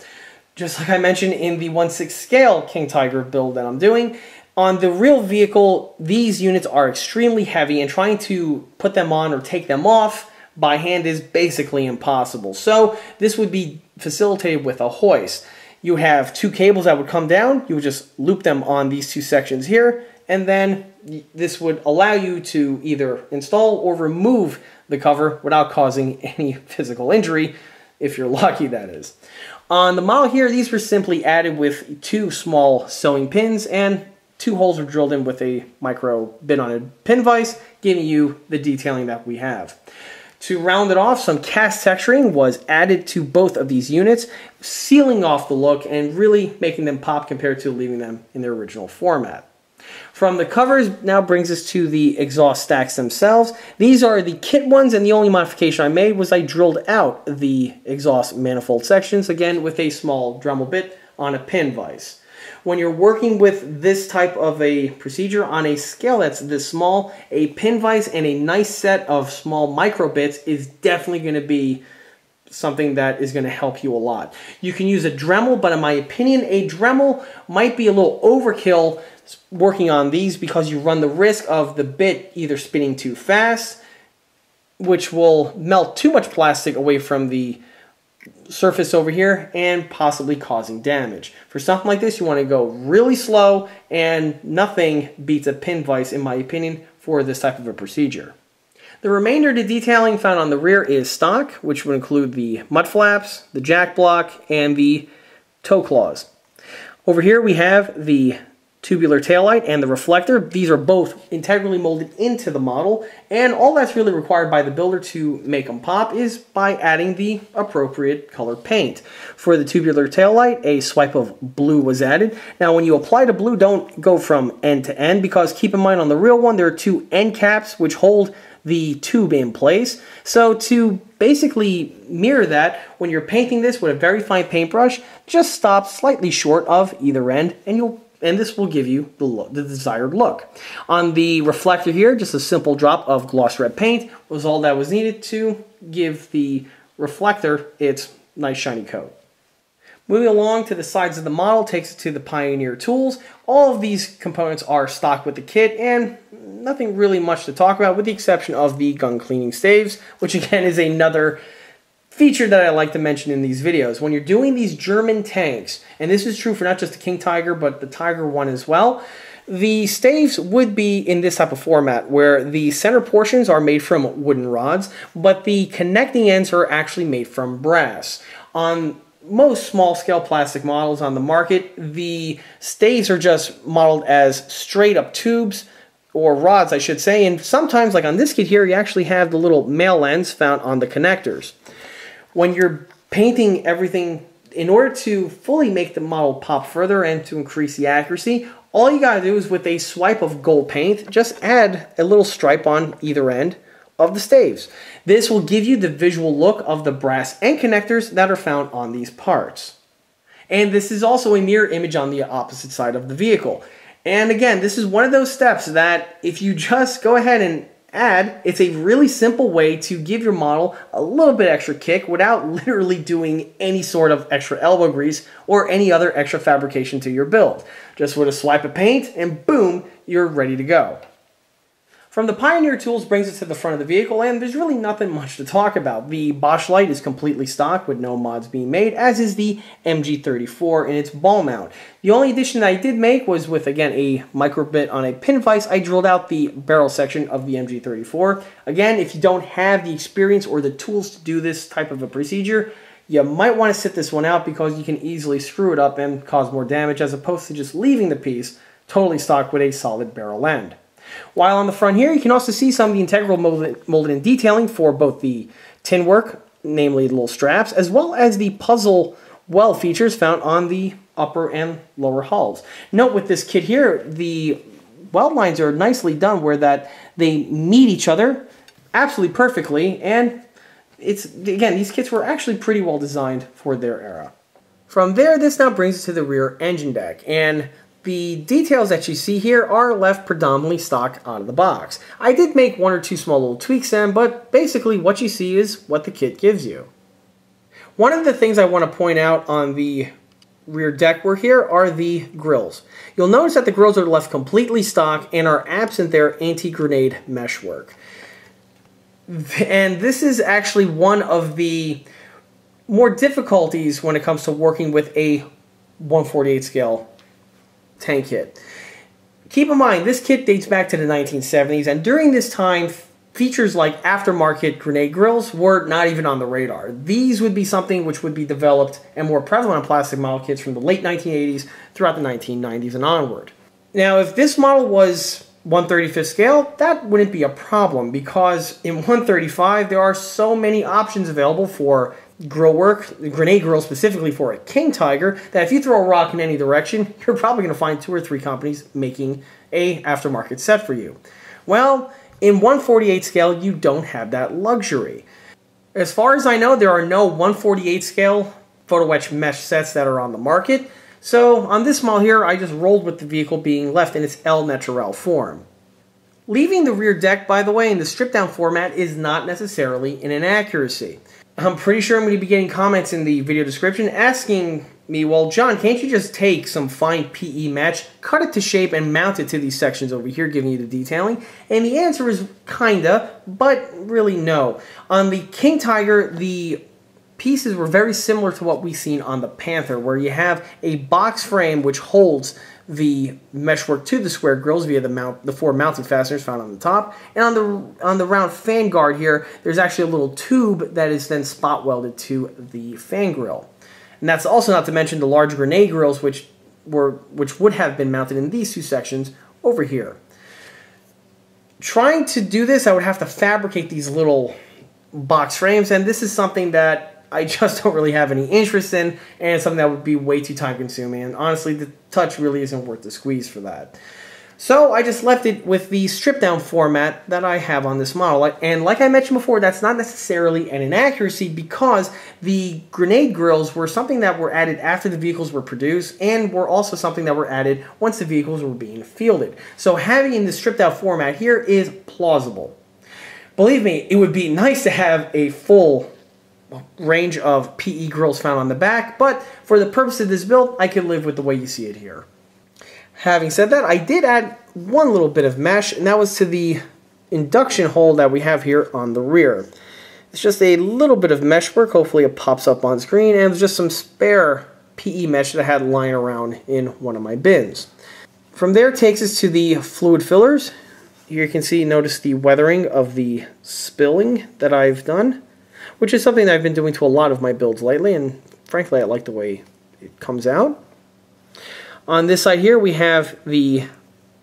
Just like I mentioned in the one sixth scale King Tiger build that I'm doing, on the real vehicle, these units are extremely heavy, and trying to put them on or take them off by hand is basically impossible. So this would be facilitated with a hoist. You have two cables that would come down, you would just loop them on these two sections here, and then this would allow you to either install or remove the cover without causing any physical injury, if you're lucky, that is. On the model here, these were simply added with two small sewing pins, and two holes were drilled in with a micro bit on a pin vise, giving you the detailing that we have. To round it off, some cast texturing was added to both of these units, sealing off the look and really making them pop compared to leaving them in their original format. From the covers, now brings us to the exhaust stacks themselves. These are the kit ones, and the only modification I made was I drilled out the exhaust manifold sections, again with a small Dremel bit on a pin vise. When you're working with this type of a procedure on a scale that's this small, a pin vise and a nice set of small micro bits is definitely going to be something that is going to help you a lot. You can use a Dremel, but in my opinion, a Dremel might be a little overkill working on these, because you run the risk of the bit either spinning too fast, which will melt too much plastic away from the surface over here and possibly causing damage. For something like this, you want to go really slow, and nothing beats a pin vise in my opinion for this type of a procedure. The remainder of the detailing found on the rear is stock, which would include the mud flaps, the jack block, and the toe claws. Over here we have the tubular taillight and the reflector. These are both integrally molded into the model, and all that's really required by the builder to make them pop is by adding the appropriate color paint. For the tubular taillight, a swipe of blue was added. Now when you apply the blue, don't go from end to end, because keep in mind on the real one there are two end caps which hold the tube in place. So to basically mirror that, when you're painting this with a very fine paintbrush, just stop slightly short of either end, and you'll And this will give you the, look, the desired look. On the reflector here, just a simple drop of gloss red paint was all that was needed to give the reflector its nice shiny coat. Moving along to the sides of the model takes it to the Pioneer tools. All of these components are stock with the kit, and nothing really much to talk about with the exception of the gun cleaning staves, which again is another feature that I like to mention in these videos. When you're doing these German tanks, and this is true for not just the King Tiger, but the Tiger one as well, the staves would be in this type of format where the center portions are made from wooden rods, but the connecting ends are actually made from brass. On most small-scale plastic models on the market, the staves are just modeled as straight-up tubes, or rods I should say, and sometimes, like on this kit here, you actually have the little male ends found on the connectors. When you're painting everything, in order to fully make the model pop further and to increase the accuracy, all you gotta do is with a swipe of gold paint, just add a little stripe on either end of the staves. This will give you the visual look of the brass end connectors that are found on these parts. And this is also a mirror image on the opposite side of the vehicle. And again, this is one of those steps that if you just go ahead and add, it's a really simple way to give your model a little bit extra kick without literally doing any sort of extra elbow grease or any other extra fabrication to your build. Just with a swipe of paint and boom, you're ready to go. From the Pioneer tools brings us to the front of the vehicle, and there's really nothing much to talk about. The Bosch light is completely stock with no mods being made, as is the M G thirty-four in its ball mount. The only addition that I did make was with, again, a micro bit on a pin vise. I drilled out the barrel section of the M G thirty-four. Again, if you don't have the experience or the tools to do this type of a procedure, you might want to sit this one out, because you can easily screw it up and cause more damage as opposed to just leaving the piece totally stock with a solid barrel end. While on the front here, you can also see some of the integral molded, molded and detailing for both the tin work, namely the little straps, as well as the puzzle well features found on the upper and lower hulls. Note with this kit here, the weld lines are nicely done where that they meet each other absolutely perfectly, and it's, again, these kits were actually pretty well designed for their era. From there, this now brings us to the rear engine deck, and the details that you see here are left predominantly stock out of the box. I did make one or two small little tweaks in, but basically what you see is what the kit gives you. One of the things I want to point out on the rear deck were here are the grills. You'll notice that the grills are left completely stock and are absent their anti-grenade meshwork. And this is actually one of the more difficulties when it comes to working with a one forty-eight scale tank kit. Keep in mind, this kit dates back to the nineteen seventies, and during this time, features like aftermarket grenade grills were not even on the radar. These would be something which would be developed and more prevalent on plastic model kits from the late nineteen eighties throughout the nineteen nineties and onward. Now, if this model was one thirty-fifth scale, that wouldn't be a problem, because in one thirty-five there are so many options available for grill work, grenade grill specifically for a King Tiger, that if you throw a rock in any direction, you're probably going to find two or three companies making a aftermarket set for you. Well, in one forty-eight scale, you don't have that luxury. As far as I know, there are no one forty-eight scale PhotoEtch mesh sets that are on the market. So on this model here, I just rolled with the vehicle being left in its El Natural form. Leaving the rear deck, by the way, in the stripped down format is not necessarily an inaccuracy. I'm pretty sure I'm going to be getting comments in the video description asking me, well, John, can't you just take some fine P E match, cut it to shape, and mount it to these sections over here, giving you the detailing? And the answer is kinda, but really no. On the King Tiger, the pieces were very similar to what we've seen on the Panther, where you have a box frame which holds the meshwork to the square grills via the mount, the four mounting fasteners found on the top, and on the on the round fan guard here, there's actually a little tube that is then spot welded to the fan grill, and that's also not to mention the large grenade grills which were which would have been mounted in these two sections over here. Trying to do this, I would have to fabricate these little box frames, and this is something that I just don't really have any interest in, and something that would be way too time consuming, and honestly the touch really isn't worth the squeeze for that. So I just left it with the stripped down format that I have on this model, and like I mentioned before, that's not necessarily an inaccuracy because the grenade grills were something that were added after the vehicles were produced, and were also something that were added once the vehicles were being fielded. So having in the stripped out format here is plausible. Believe me, it would be nice to have a full range of P E grills found on the back, but for the purpose of this build, I could live with the way you see it here. Having said that, I did add one little bit of mesh, and that was to the induction hole that we have here on the rear. It's just a little bit of mesh work, hopefully it pops up on screen, and there's just some spare P E mesh that I had lying around in one of my bins. From there takes us to the fluid fillers. Here you can see, notice the weathering of the spilling that I've done, which is something that I've been doing to a lot of my builds lately, and frankly I like the way it comes out. On this side here we have the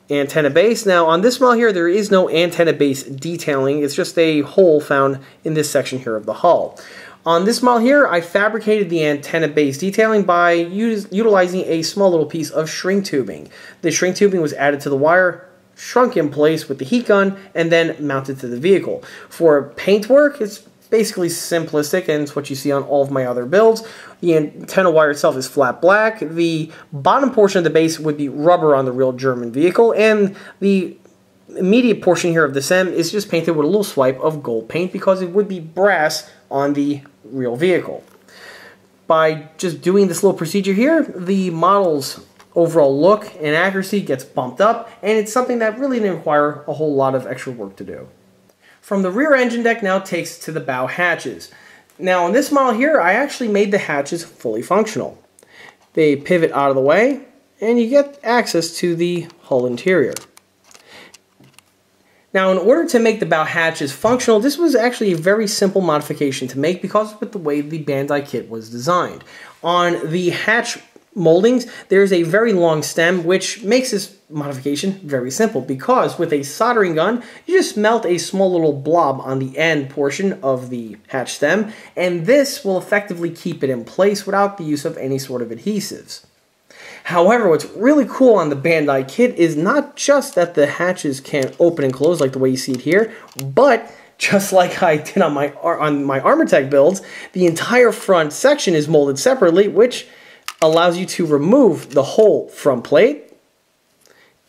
antenna base. Now on this model here there is no antenna base detailing, it's just a hole found in this section here of the hull. On this model here I fabricated the antenna base detailing by us utilizing a small little piece of shrink tubing. The shrink tubing was added to the wire, shrunk in place with the heat gun, and then mounted to the vehicle. For paintwork, it's basically simplistic, and it's what you see on all of my other builds. The antenna wire itself is flat black. The bottom portion of the base would be rubber on the real German vehicle, and the immediate portion here of the stem is just painted with a little swipe of gold paint because it would be brass on the real vehicle. By just doing this little procedure here, the model's overall look and accuracy gets bumped up, and it's something that really didn't require a whole lot of extra work to do. From the rear engine deck now takes to the bow hatches. Now on this model here, I actually made the hatches fully functional. They pivot out of the way, and you get access to the hull interior. Now in order to make the bow hatches functional, this was actually a very simple modification to make because of the way the Bandai kit was designed. On the hatch moldings, there's a very long stem, which makes this modification very simple because with a soldering gun you just melt a small little blob on the end portion of the hatch stem, and this will effectively keep it in place without the use of any sort of adhesives. However, what's really cool on the Bandai kit is not just that the hatches can open and close like the way you see it here, but just like I did on my on my ArmorTech builds, the entire front section is molded separately, which allows you to remove the whole front plate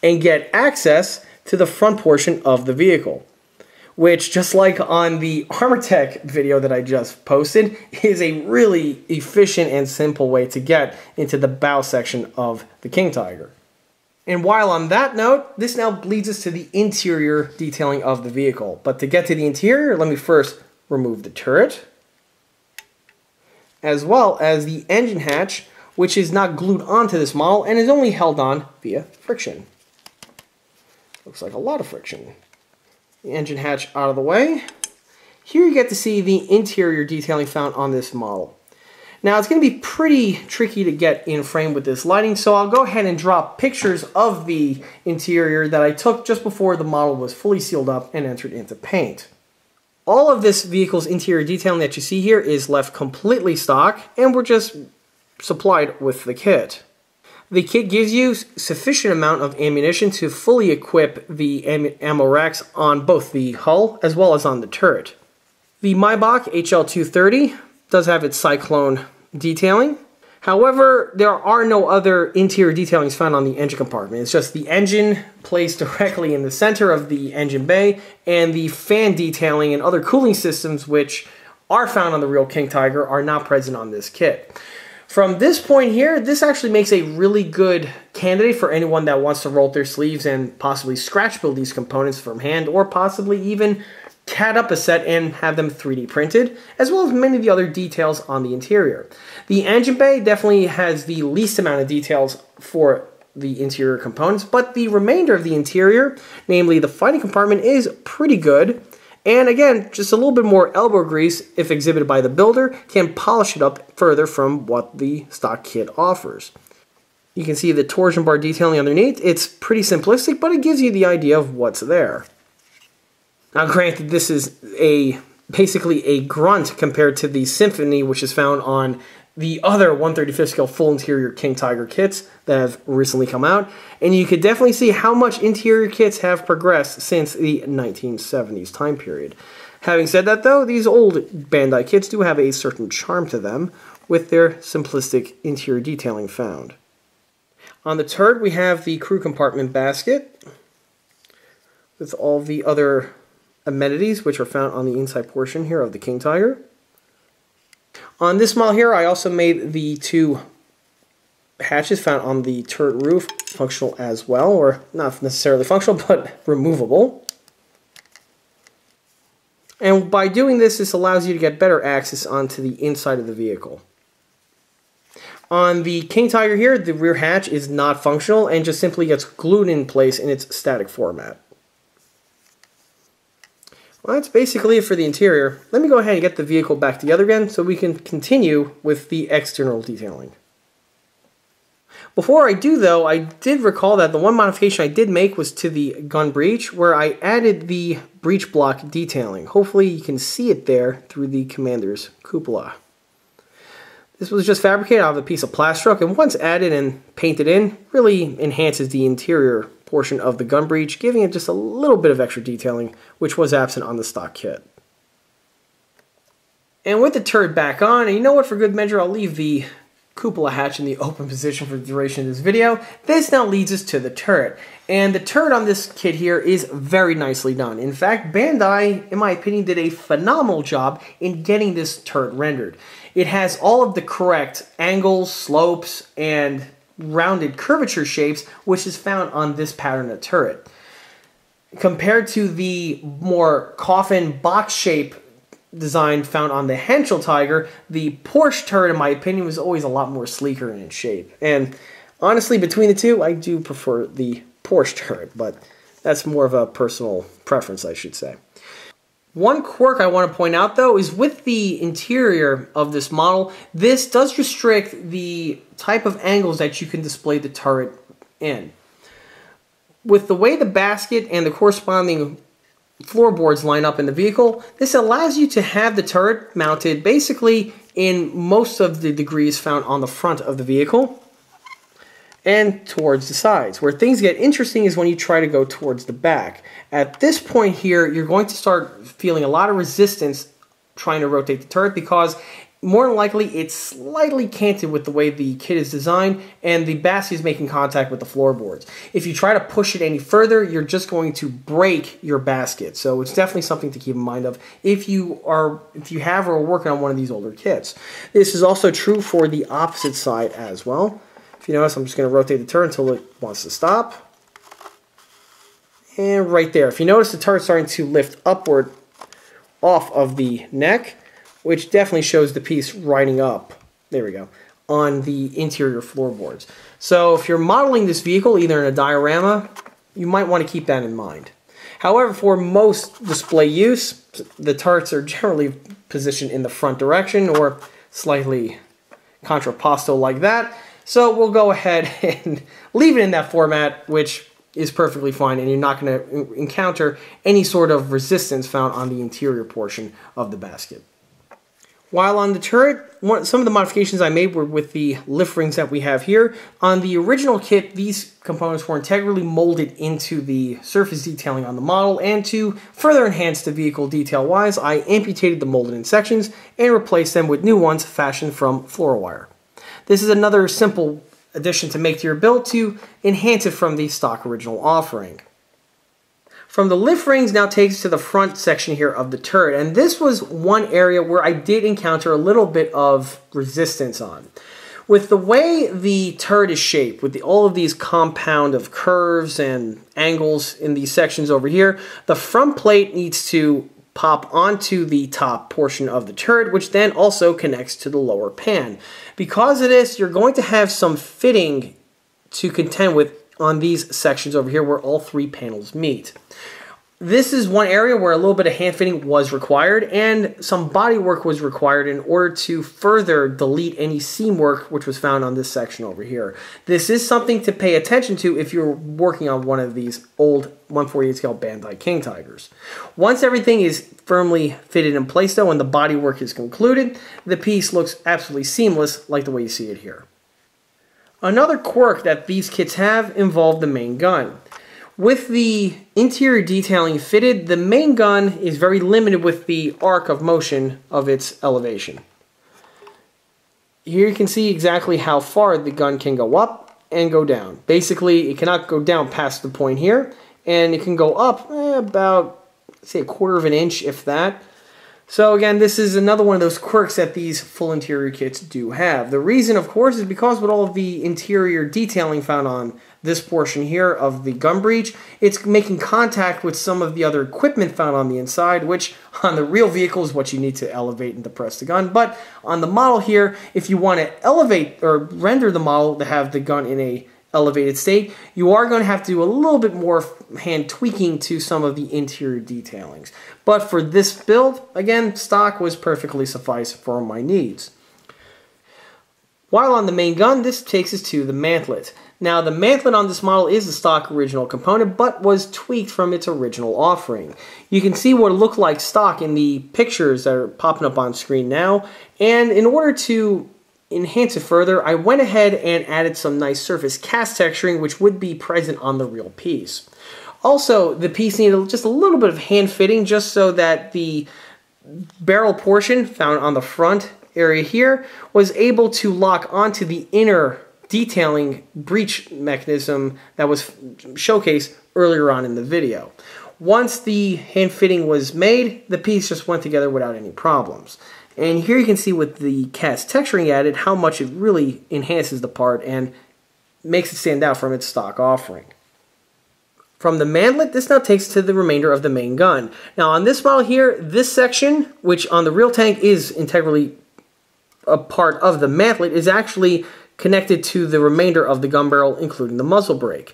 and get access to the front portion of the vehicle, which, just like on the ArmorTech video that I just posted, is a really efficient and simple way to get into the bow section of the King Tiger. And while on that note, this now leads us to the interior detailing of the vehicle. But to get to the interior, let me first remove the turret, as well as the engine hatch, which is not glued onto this model and is only held on via friction. Looks like a lot of friction. The engine hatch out of the way. Here you get to see the interior detailing found on this model. Now, it's going to be pretty tricky to get in frame with this lighting, so I'll go ahead and drop pictures of the interior that I took just before the model was fully sealed up and entered into paint. All of this vehicle's interior detailing that you see here is left completely stock, and we're just supplied with the kit. The kit gives you sufficient amount of ammunition to fully equip the am ammo racks on both the hull as well as on the turret. The Maybach H L two thirty does have its cyclone detailing. However, there are no other interior detailings found on the engine compartment. It's just the engine placed directly in the center of the engine bay and the fan detailing and other cooling systems, which are found on the real King Tiger, are not present on this kit. From this point here, this actually makes a really good candidate for anyone that wants to roll up their sleeves and possibly scratch build these components from hand, or possibly even C A D up a set and have them three D printed, as well as many of the other details on the interior. The engine bay definitely has the least amount of details for the interior components, but the remainder of the interior, namely the fighting compartment, is pretty good. And again, just a little bit more elbow grease, if exhibited by the builder, can polish it up further from what the stock kit offers. You can see the torsion bar detailing underneath. It's pretty simplistic, but it gives you the idea of what's there. Now granted, this is a basically a grunt compared to the Symphony, which is found on the other one thirty-fifth scale full interior King Tiger kits that have recently come out. And you could definitely see how much interior kits have progressed since the nineteen seventies time period. Having said that though, these old Bandai kits do have a certain charm to them with their simplistic interior detailing found. On the turret, we have the crew compartment basket with all the other amenities which are found on the inside portion here of the King Tiger. On this model here, I also made the two hatches found on the turret roof functional as well, or not necessarily functional, but removable. And by doing this, this allows you to get better access onto the inside of the vehicle. On the King Tiger here, the rear hatch is not functional and just simply gets glued in place in its static format. Well, that's basically it for the interior. Let me go ahead and get the vehicle back together again so we can continue with the external detailing. Before I do though, I did recall that the one modification I did make was to the gun breech, where I added the breech block detailing. Hopefully you can see it there through the commander's cupola. This was just fabricated out of a piece of plastroc, and once added and painted in, really enhances the interior portion of the gun breech, giving it just a little bit of extra detailing, which was absent on the stock kit. And with the turret back on, and you know what, for good measure, I'll leave the cupola hatch in the open position for the duration of this video. This now leads us to the turret. And the turret on this kit here is very nicely done. In fact, Bandai, in my opinion, did a phenomenal job in getting this turret rendered. It has all of the correct angles, slopes, and rounded curvature shapes, which is found on this pattern of turret. Compared to the more coffin box shape design found on the Henschel Tiger, the Porsche turret, in my opinion, was always a lot more sleeker in its shape. And honestly, between the two, I do prefer the Porsche turret, but that's more of a personal preference, I should say. One quirk I want to point out though is with the interior of this model, this does restrict the type of angles that you can display the turret in. With the way the basket and the corresponding floorboards line up in the vehicle, this allows you to have the turret mounted basically in most of the degrees found on the front of the vehicle and towards the sides. Where things get interesting is when you try to go towards the back. At this point here, you're going to start feeling a lot of resistance trying to rotate the turret, because more than likely it's slightly canted with the way the kit is designed and the basket is making contact with the floorboards. If you try to push it any further, you're just going to break your basket. So it's definitely something to keep in mind of if you are, if you have or are working on one of these older kits. This is also true for the opposite side as well. If you notice, I'm just going to rotate the turret until it wants to stop. And right there. If you notice, the turret's starting to lift upward off of the neck, which definitely shows the piece riding up, there we go, on the interior floorboards. So if you're modeling this vehicle, either in a diorama, you might want to keep that in mind. However, for most display use, the turrets are generally positioned in the front direction or slightly contrapposto like that. So we'll go ahead and leave it in that format, which is perfectly fine, and you're not going to encounter any sort of resistance found on the interior portion of the basket. While on the turret, one, some of the modifications I made were with the lift rings that we have here. On the original kit, these components were integrally molded into the surface detailing on the model, and to further enhance the vehicle detail-wise, I amputated the molded-in sections and replaced them with new ones fashioned from fluorowire. This is another simple addition to make to your build to enhance it from the stock original offering. From the lift rings now takes us to the front section here of the turret, and this was one area where I did encounter a little bit of resistance on. With the way the turret is shaped, with the, all of these compound of curves and angles in these sections over here, the front plate needs to pop onto the top portion of the turret, which then also connects to the lower pan. Because of this, you're going to have some fitting to contend with on these sections over here where all three panels meet. This is one area where a little bit of hand fitting was required and some body work was required in order to further delete any seam work which was found on this section over here. This is something to pay attention to if you're working on one of these old one forty-eight scale Bandai King Tigers. Once everything is firmly fitted in place though and the body work is concluded, the piece looks absolutely seamless like the way you see it here. Another quirk that these kits have involved the main gun. With the interior detailing fitted, the main gun is very limited with the arc of motion of its elevation. Here you can see exactly how far the gun can go up and go down. Basically, it cannot go down past the point here, and it can go up eh, about, say, a quarter of an inch, if that. So again, this is another one of those quirks that these full interior kits do have. The reason, of course, is because with all of the interior detailing found on this portion here of the gun breech, it's making contact with some of the other equipment found on the inside, which on the real vehicle is what you need to elevate and depress the gun. But on the model here, if you want to elevate or render the model to have the gun in a elevated state, you are going to have to do a little bit more hand tweaking to some of the interior detailings. But for this build, again, stock was perfectly suffice for my needs. While on the main gun, this takes us to the mantlet. Now, the mantlet on this model is the stock original component, but was tweaked from its original offering. You can see what it looked like stock in the pictures that are popping up on screen now, and in order to enhance it further, I went ahead and added some nice surface cast texturing which would be present on the real piece. Also, the piece needed just a little bit of hand fitting just so that the barrel portion found on the front area here was able to lock onto the inner detailing breech mechanism that was showcased earlier on in the video. Once the hand fitting was made, the piece just went together without any problems. And here you can see with the cast texturing added how much it really enhances the part and makes it stand out from its stock offering. From the mantlet, this now takes to the remainder of the main gun. Now on this model here, this section, which on the real tank is integrally a part of the mantlet, is actually connected to the remainder of the gun barrel, including the muzzle brake.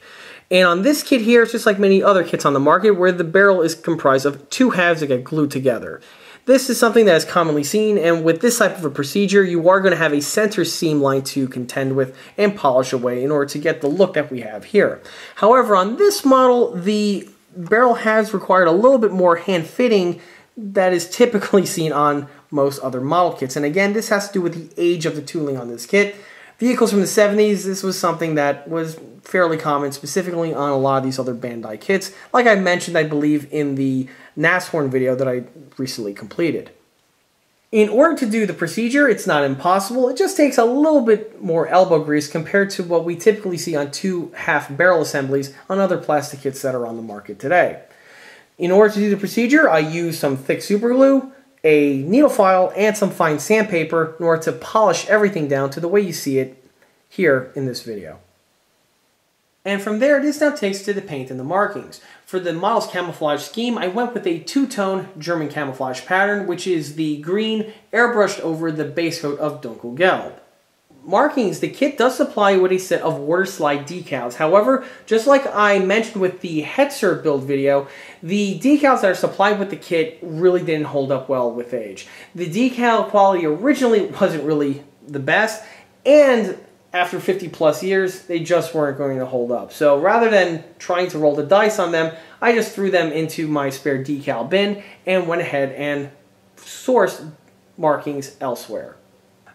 And on this kit here, it's just like many other kits on the market, where the barrel is comprised of two halves that get glued together. This is something that is commonly seen, and with this type of a procedure, you are going to have a center seam line to contend with and polish away in order to get the look that we have here. However, on this model, the barrel has required a little bit more hand fitting that is typically seen on most other model kits. And again, this has to do with the age of the tooling on this kit. Vehicles from the seventies, this was something that was fairly common, specifically on a lot of these other Bandai kits. Like I mentioned, I believe, in the Nashorn video that I recently completed. In order to do the procedure, it's not impossible. It just takes a little bit more elbow grease compared to what we typically see on two half barrel assemblies on other plastic kits that are on the market today. In order to do the procedure, I used some thick super glue, a needle file, and some fine sandpaper in order to polish everything down to the way you see it here in this video. And from there, this now takes to the paint and the markings. For the model's camouflage scheme, I went with a two-tone German camouflage pattern, which is the green airbrushed over the base coat of Dunkel Gelb. Markings, the kit does supply you with a set of water slide decals. However, just like I mentioned with the Hetzer build video, the decals that are supplied with the kit really didn't hold up well with age. The decal quality originally wasn't really the best, and after fifty plus years, they just weren't going to hold up. So rather than trying to roll the dice on them, I just threw them into my spare decal bin and went ahead and sourced markings elsewhere.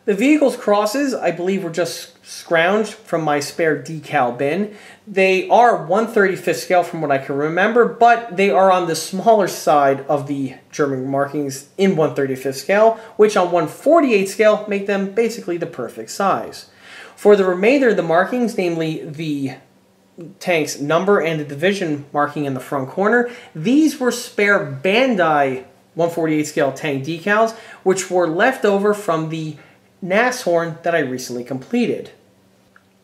The vehicle's crosses, I believe, were just scrounged from my spare decal bin. They are one thirty-fifth scale from what I can remember, but they are on the smaller side of the German markings in one thirty-fifth scale, which on one forty-eighth scale make them basically the perfect size. For the remainder of the markings, namely the tank's number and the division marking in the front corner, these were spare Bandai one forty-eighth scale tank decals, which were left over from the Nashorn that I recently completed.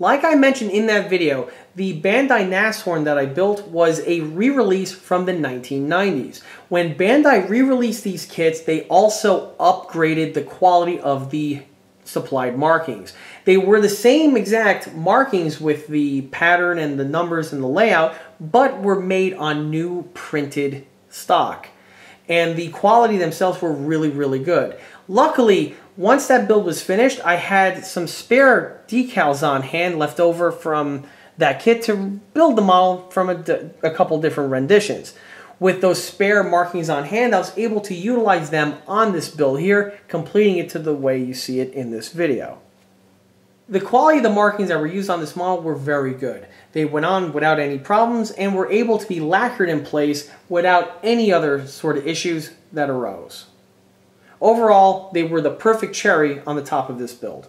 Like I mentioned in that video, the Bandai Nashorn that I built was a re-release from the nineteen nineties. When Bandai re-released these kits, they also upgraded the quality of the supplied markings. They were the same exact markings with the pattern and the numbers and the layout, but were made on new printed stock. And the quality themselves were really, really good. Luckily, once that build was finished, I had some spare decals on hand left over from that kit to build the model from a, a couple different renditions. With those spare markings on hand, I was able to utilize them on this build here, completing it to the way you see it in this video. The quality of the markings that were used on this model were very good. They went on without any problems and were able to be lacquered in place without any other sort of issues that arose. Overall, they were the perfect cherry on the top of this build.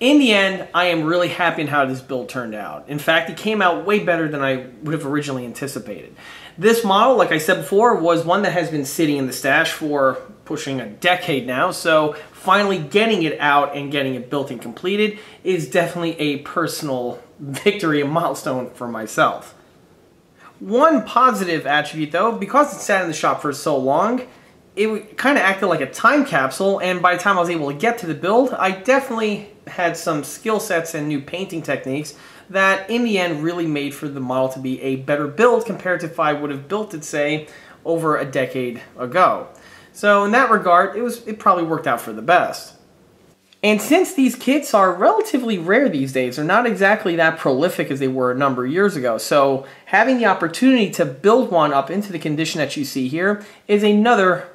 In the end, I am really happy in how this build turned out. In fact, it came out way better than I would have originally anticipated. This model, like I said before, was one that has been sitting in the stash for pushing a decade now, so finally getting it out and getting it built and completed is definitely a personal victory and milestone for myself. One positive attribute though, because it sat in the shop for so long, it kind of acted like a time capsule, and by the time I was able to get to the build, I definitely had some skill sets and new painting techniques that in the end really made for the model to be a better build compared to if I would have built it, say, over a decade ago. So in that regard, it was it probably worked out for the best. And since these kits are relatively rare these days, they're not exactly that prolific as they were a number of years ago, so having the opportunity to build one up into the condition that you see here is another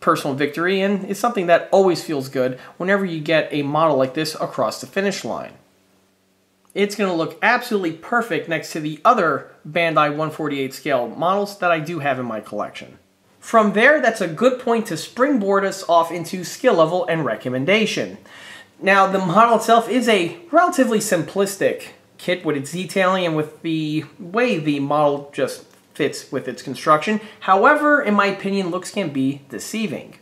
personal victory, and it's something that always feels good whenever you get a model like this across the finish line. It's going to look absolutely perfect next to the other Bandai one forty-eighth scale models that I do have in my collection. From there, that's a good point to springboard us off into skill level and recommendation. Now, the model itself is a relatively simplistic kit with its detailing and with the way the model just fits with its construction. However, in my opinion, looks can be deceiving.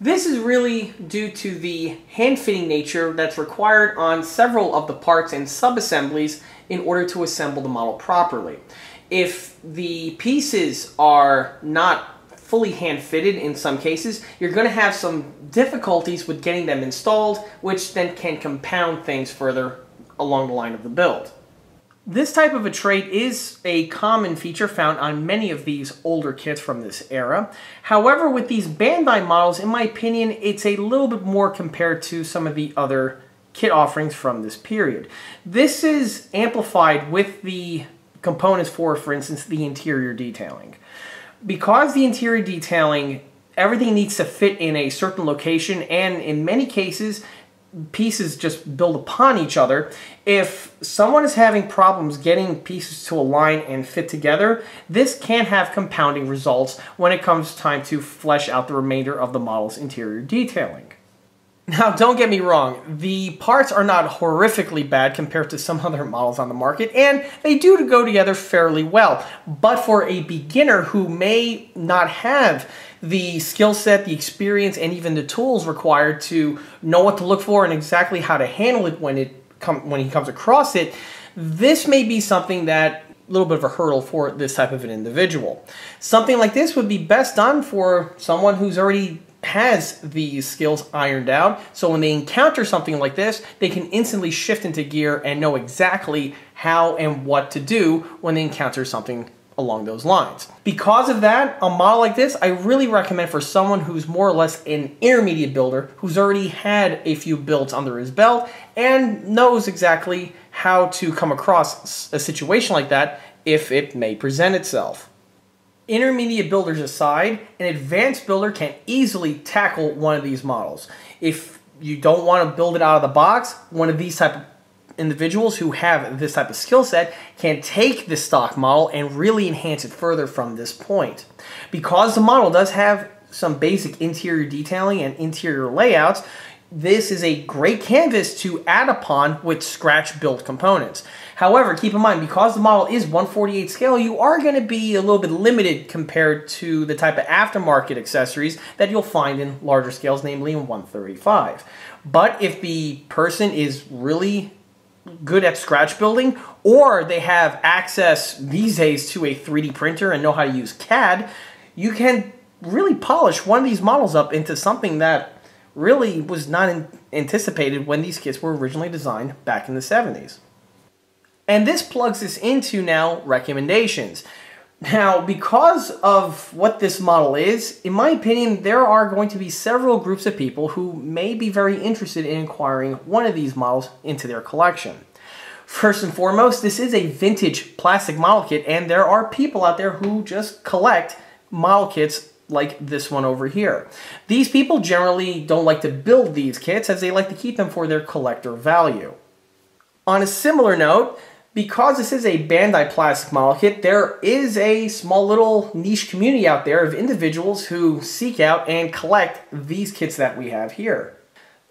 This is really due to the hand-fitting nature that's required on several of the parts and sub-assemblies in order to assemble the model properly. If the pieces are not fully hand-fitted in some cases, you're going to have some difficulties with getting them installed, which then can compound things further along the line of the build. This type of a trait is a common feature found on many of these older kits from this era. However, with these Bandai models, in my opinion, it's a little bit more compared to some of the other kit offerings from this period. This is amplified with the components for, for instance, the interior detailing. Because the interior detailing, everything needs to fit in a certain location, and in many cases, pieces just build upon each other. If someone is having problems getting pieces to align and fit together, this can have compounding results when it comes time to flesh out the remainder of the model's interior detailing. Now, don't get me wrong, the parts are not horrifically bad compared to some other models on the market, and they do go together fairly well. But for a beginner who may not have the skill set, the experience, and even the tools required to know what to look for and exactly how to handle it when, it come, when he comes across it, this may be something that a little bit of a hurdle for this type of an individual. Something like this would be best done for someone who's already has these skills ironed out, so when they encounter something like this, they can instantly shift into gear and know exactly how and what to do when they encounter something along those lines. Because of that, a model like this, I really recommend for someone who's more or less an intermediate builder, who's already had a few builds under his belt, and knows exactly how to come across a situation like that if it may present itself. Intermediate builders aside, an advanced builder can easily tackle one of these models. If you don't want to build it out of the box, one of these type of individuals who have this type of skill set can take the stock model and really enhance it further from this point. Because the model does have some basic interior detailing and interior layouts, this is a great canvas to add upon with scratch built components. However, keep in mind, because the model is one forty-eighth scale, you are going to be a little bit limited compared to the type of aftermarket accessories that you'll find in larger scales, namely in one thirty-five. But if the person is really good at scratch building, or they have access these days to a three D printer and know how to use C A D, you can really polish one of these models up into something that really was not anticipated when these kits were originally designed back in the seventies. And this plugs us into now recommendations. Now, because of what this model is, in my opinion, there are going to be several groups of people who may be very interested in acquiring one of these models into their collection. First and foremost, this is a vintage plastic model kit, and there are people out there who just collect model kits like this one over here. These people generally don't like to build these kits, as they like to keep them for their collector value. On a similar note, because this is a Bandai plastic model kit, there is a small little niche community out there of individuals who seek out and collect these kits that we have here.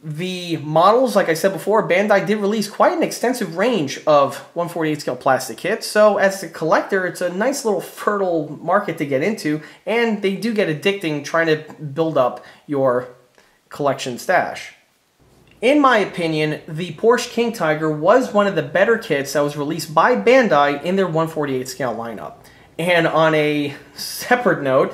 The models, like I said before, Bandai did release quite an extensive range of one forty-eighth scale plastic kits, so as a collector, it's a nice little fertile market to get into, and they do get addicting trying to build up your collection stash. In my opinion, the Porsche King Tiger was one of the better kits that was released by Bandai in their one forty-eighth scale lineup. And on a separate note,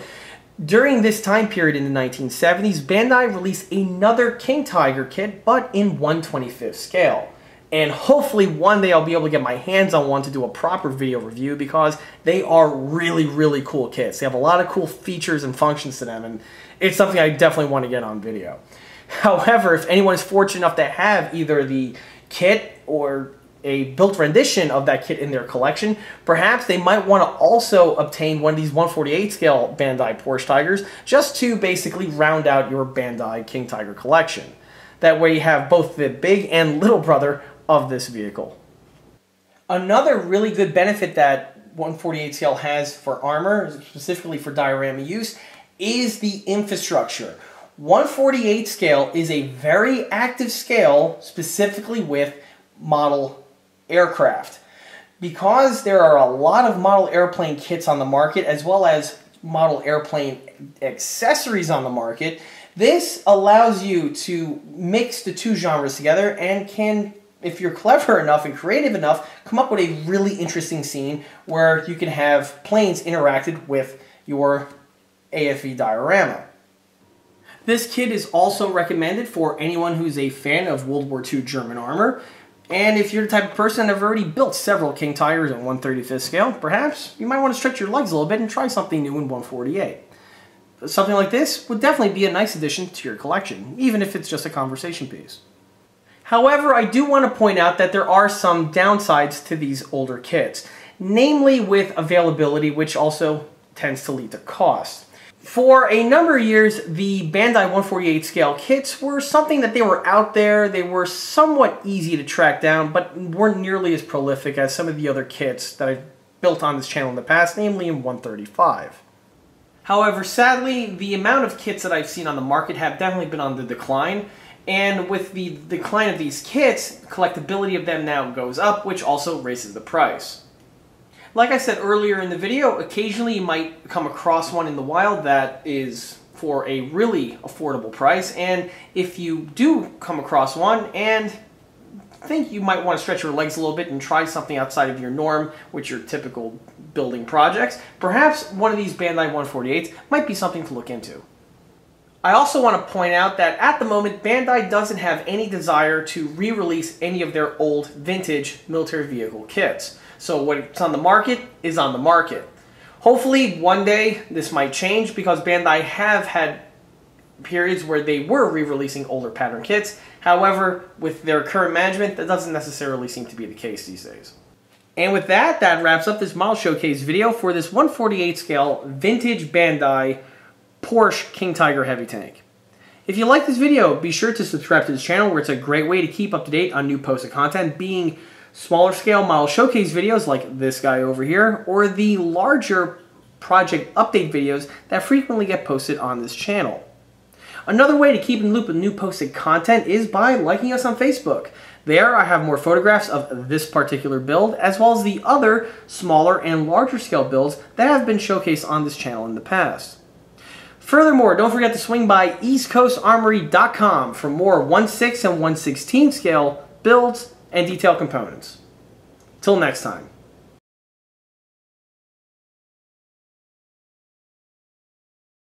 during this time period in the nineteen seventies, Bandai released another King Tiger kit, but in one twenty-fifth scale. And hopefully one day I'll be able to get my hands on one to do a proper video review, because they are really, really cool kits. They have a lot of cool features and functions to them, and it's something I definitely want to get on video. However, if anyone is fortunate enough to have either the kit or a built rendition of that kit in their collection, perhaps they might want to also obtain one of these one forty-eighth scale Bandai Porsche Tigers, just to basically round out your Bandai King Tiger collection. That way you have both the big and little brother of this vehicle. Another really good benefit that one forty-eighth scale has for armor, specifically for diorama use, is the infrastructure. one forty-eighth scale is a very active scale, specifically with model aircraft. Because there are a lot of model airplane kits on the market, as well as model airplane accessories on the market, this allows you to mix the two genres together and can, if you're clever enough and creative enough, come up with a really interesting scene where you can have planes interacted with your A F V diorama. This kit is also recommended for anyone who's a fan of World War Two German armor. And if you're the type of person that have already built several King Tigers in one thirty-fifth scale, perhaps you might want to stretch your legs a little bit and try something new in one forty-eight. Something like this would definitely be a nice addition to your collection, even if it's just a conversation piece. However, I do want to point out that there are some downsides to these older kits, namely with availability, which also tends to lead to cost. For a number of years, the Bandai one forty-eight scale kits were something that they were out there. They were somewhat easy to track down, but weren't nearly as prolific as some of the other kits that I've built on this channel in the past, namely in one thirty-five. However, sadly, the amount of kits that I've seen on the market have definitely been on the decline. And with the decline of these kits, the collectability of them now goes up, which also raises the price. Like I said earlier in the video, occasionally you might come across one in the wild that is for a really affordable price, and if you do come across one and think you might want to stretch your legs a little bit and try something outside of your norm, which are typical building projects, perhaps one of these Bandai one forty-eights might be something to look into. I also want to point out that at the moment, Bandai doesn't have any desire to re-release any of their old vintage military vehicle kits. So what's on the market is on the market. Hopefully one day this might change, because Bandai have had periods where they were re-releasing older pattern kits. However, with their current management, that doesn't necessarily seem to be the case these days. And with that, that wraps up this model showcase video for this one forty-eight scale vintage Bandai Porsche King Tiger heavy tank. If you like this video, be sure to subscribe to this channel, where it's a great way to keep up to date on new posted content, being smaller scale model showcase videos like this guy over here, or the larger project update videos that frequently get posted on this channel. Another way to keep in the loop with new posted content is by liking us on Facebook. There I have more photographs of this particular build, as well as the other smaller and larger scale builds that have been showcased on this channel in the past. Furthermore, don't forget to swing by east coast armory dot com for more one sixth and one sixteenth scale builds and detailed components. Till next time.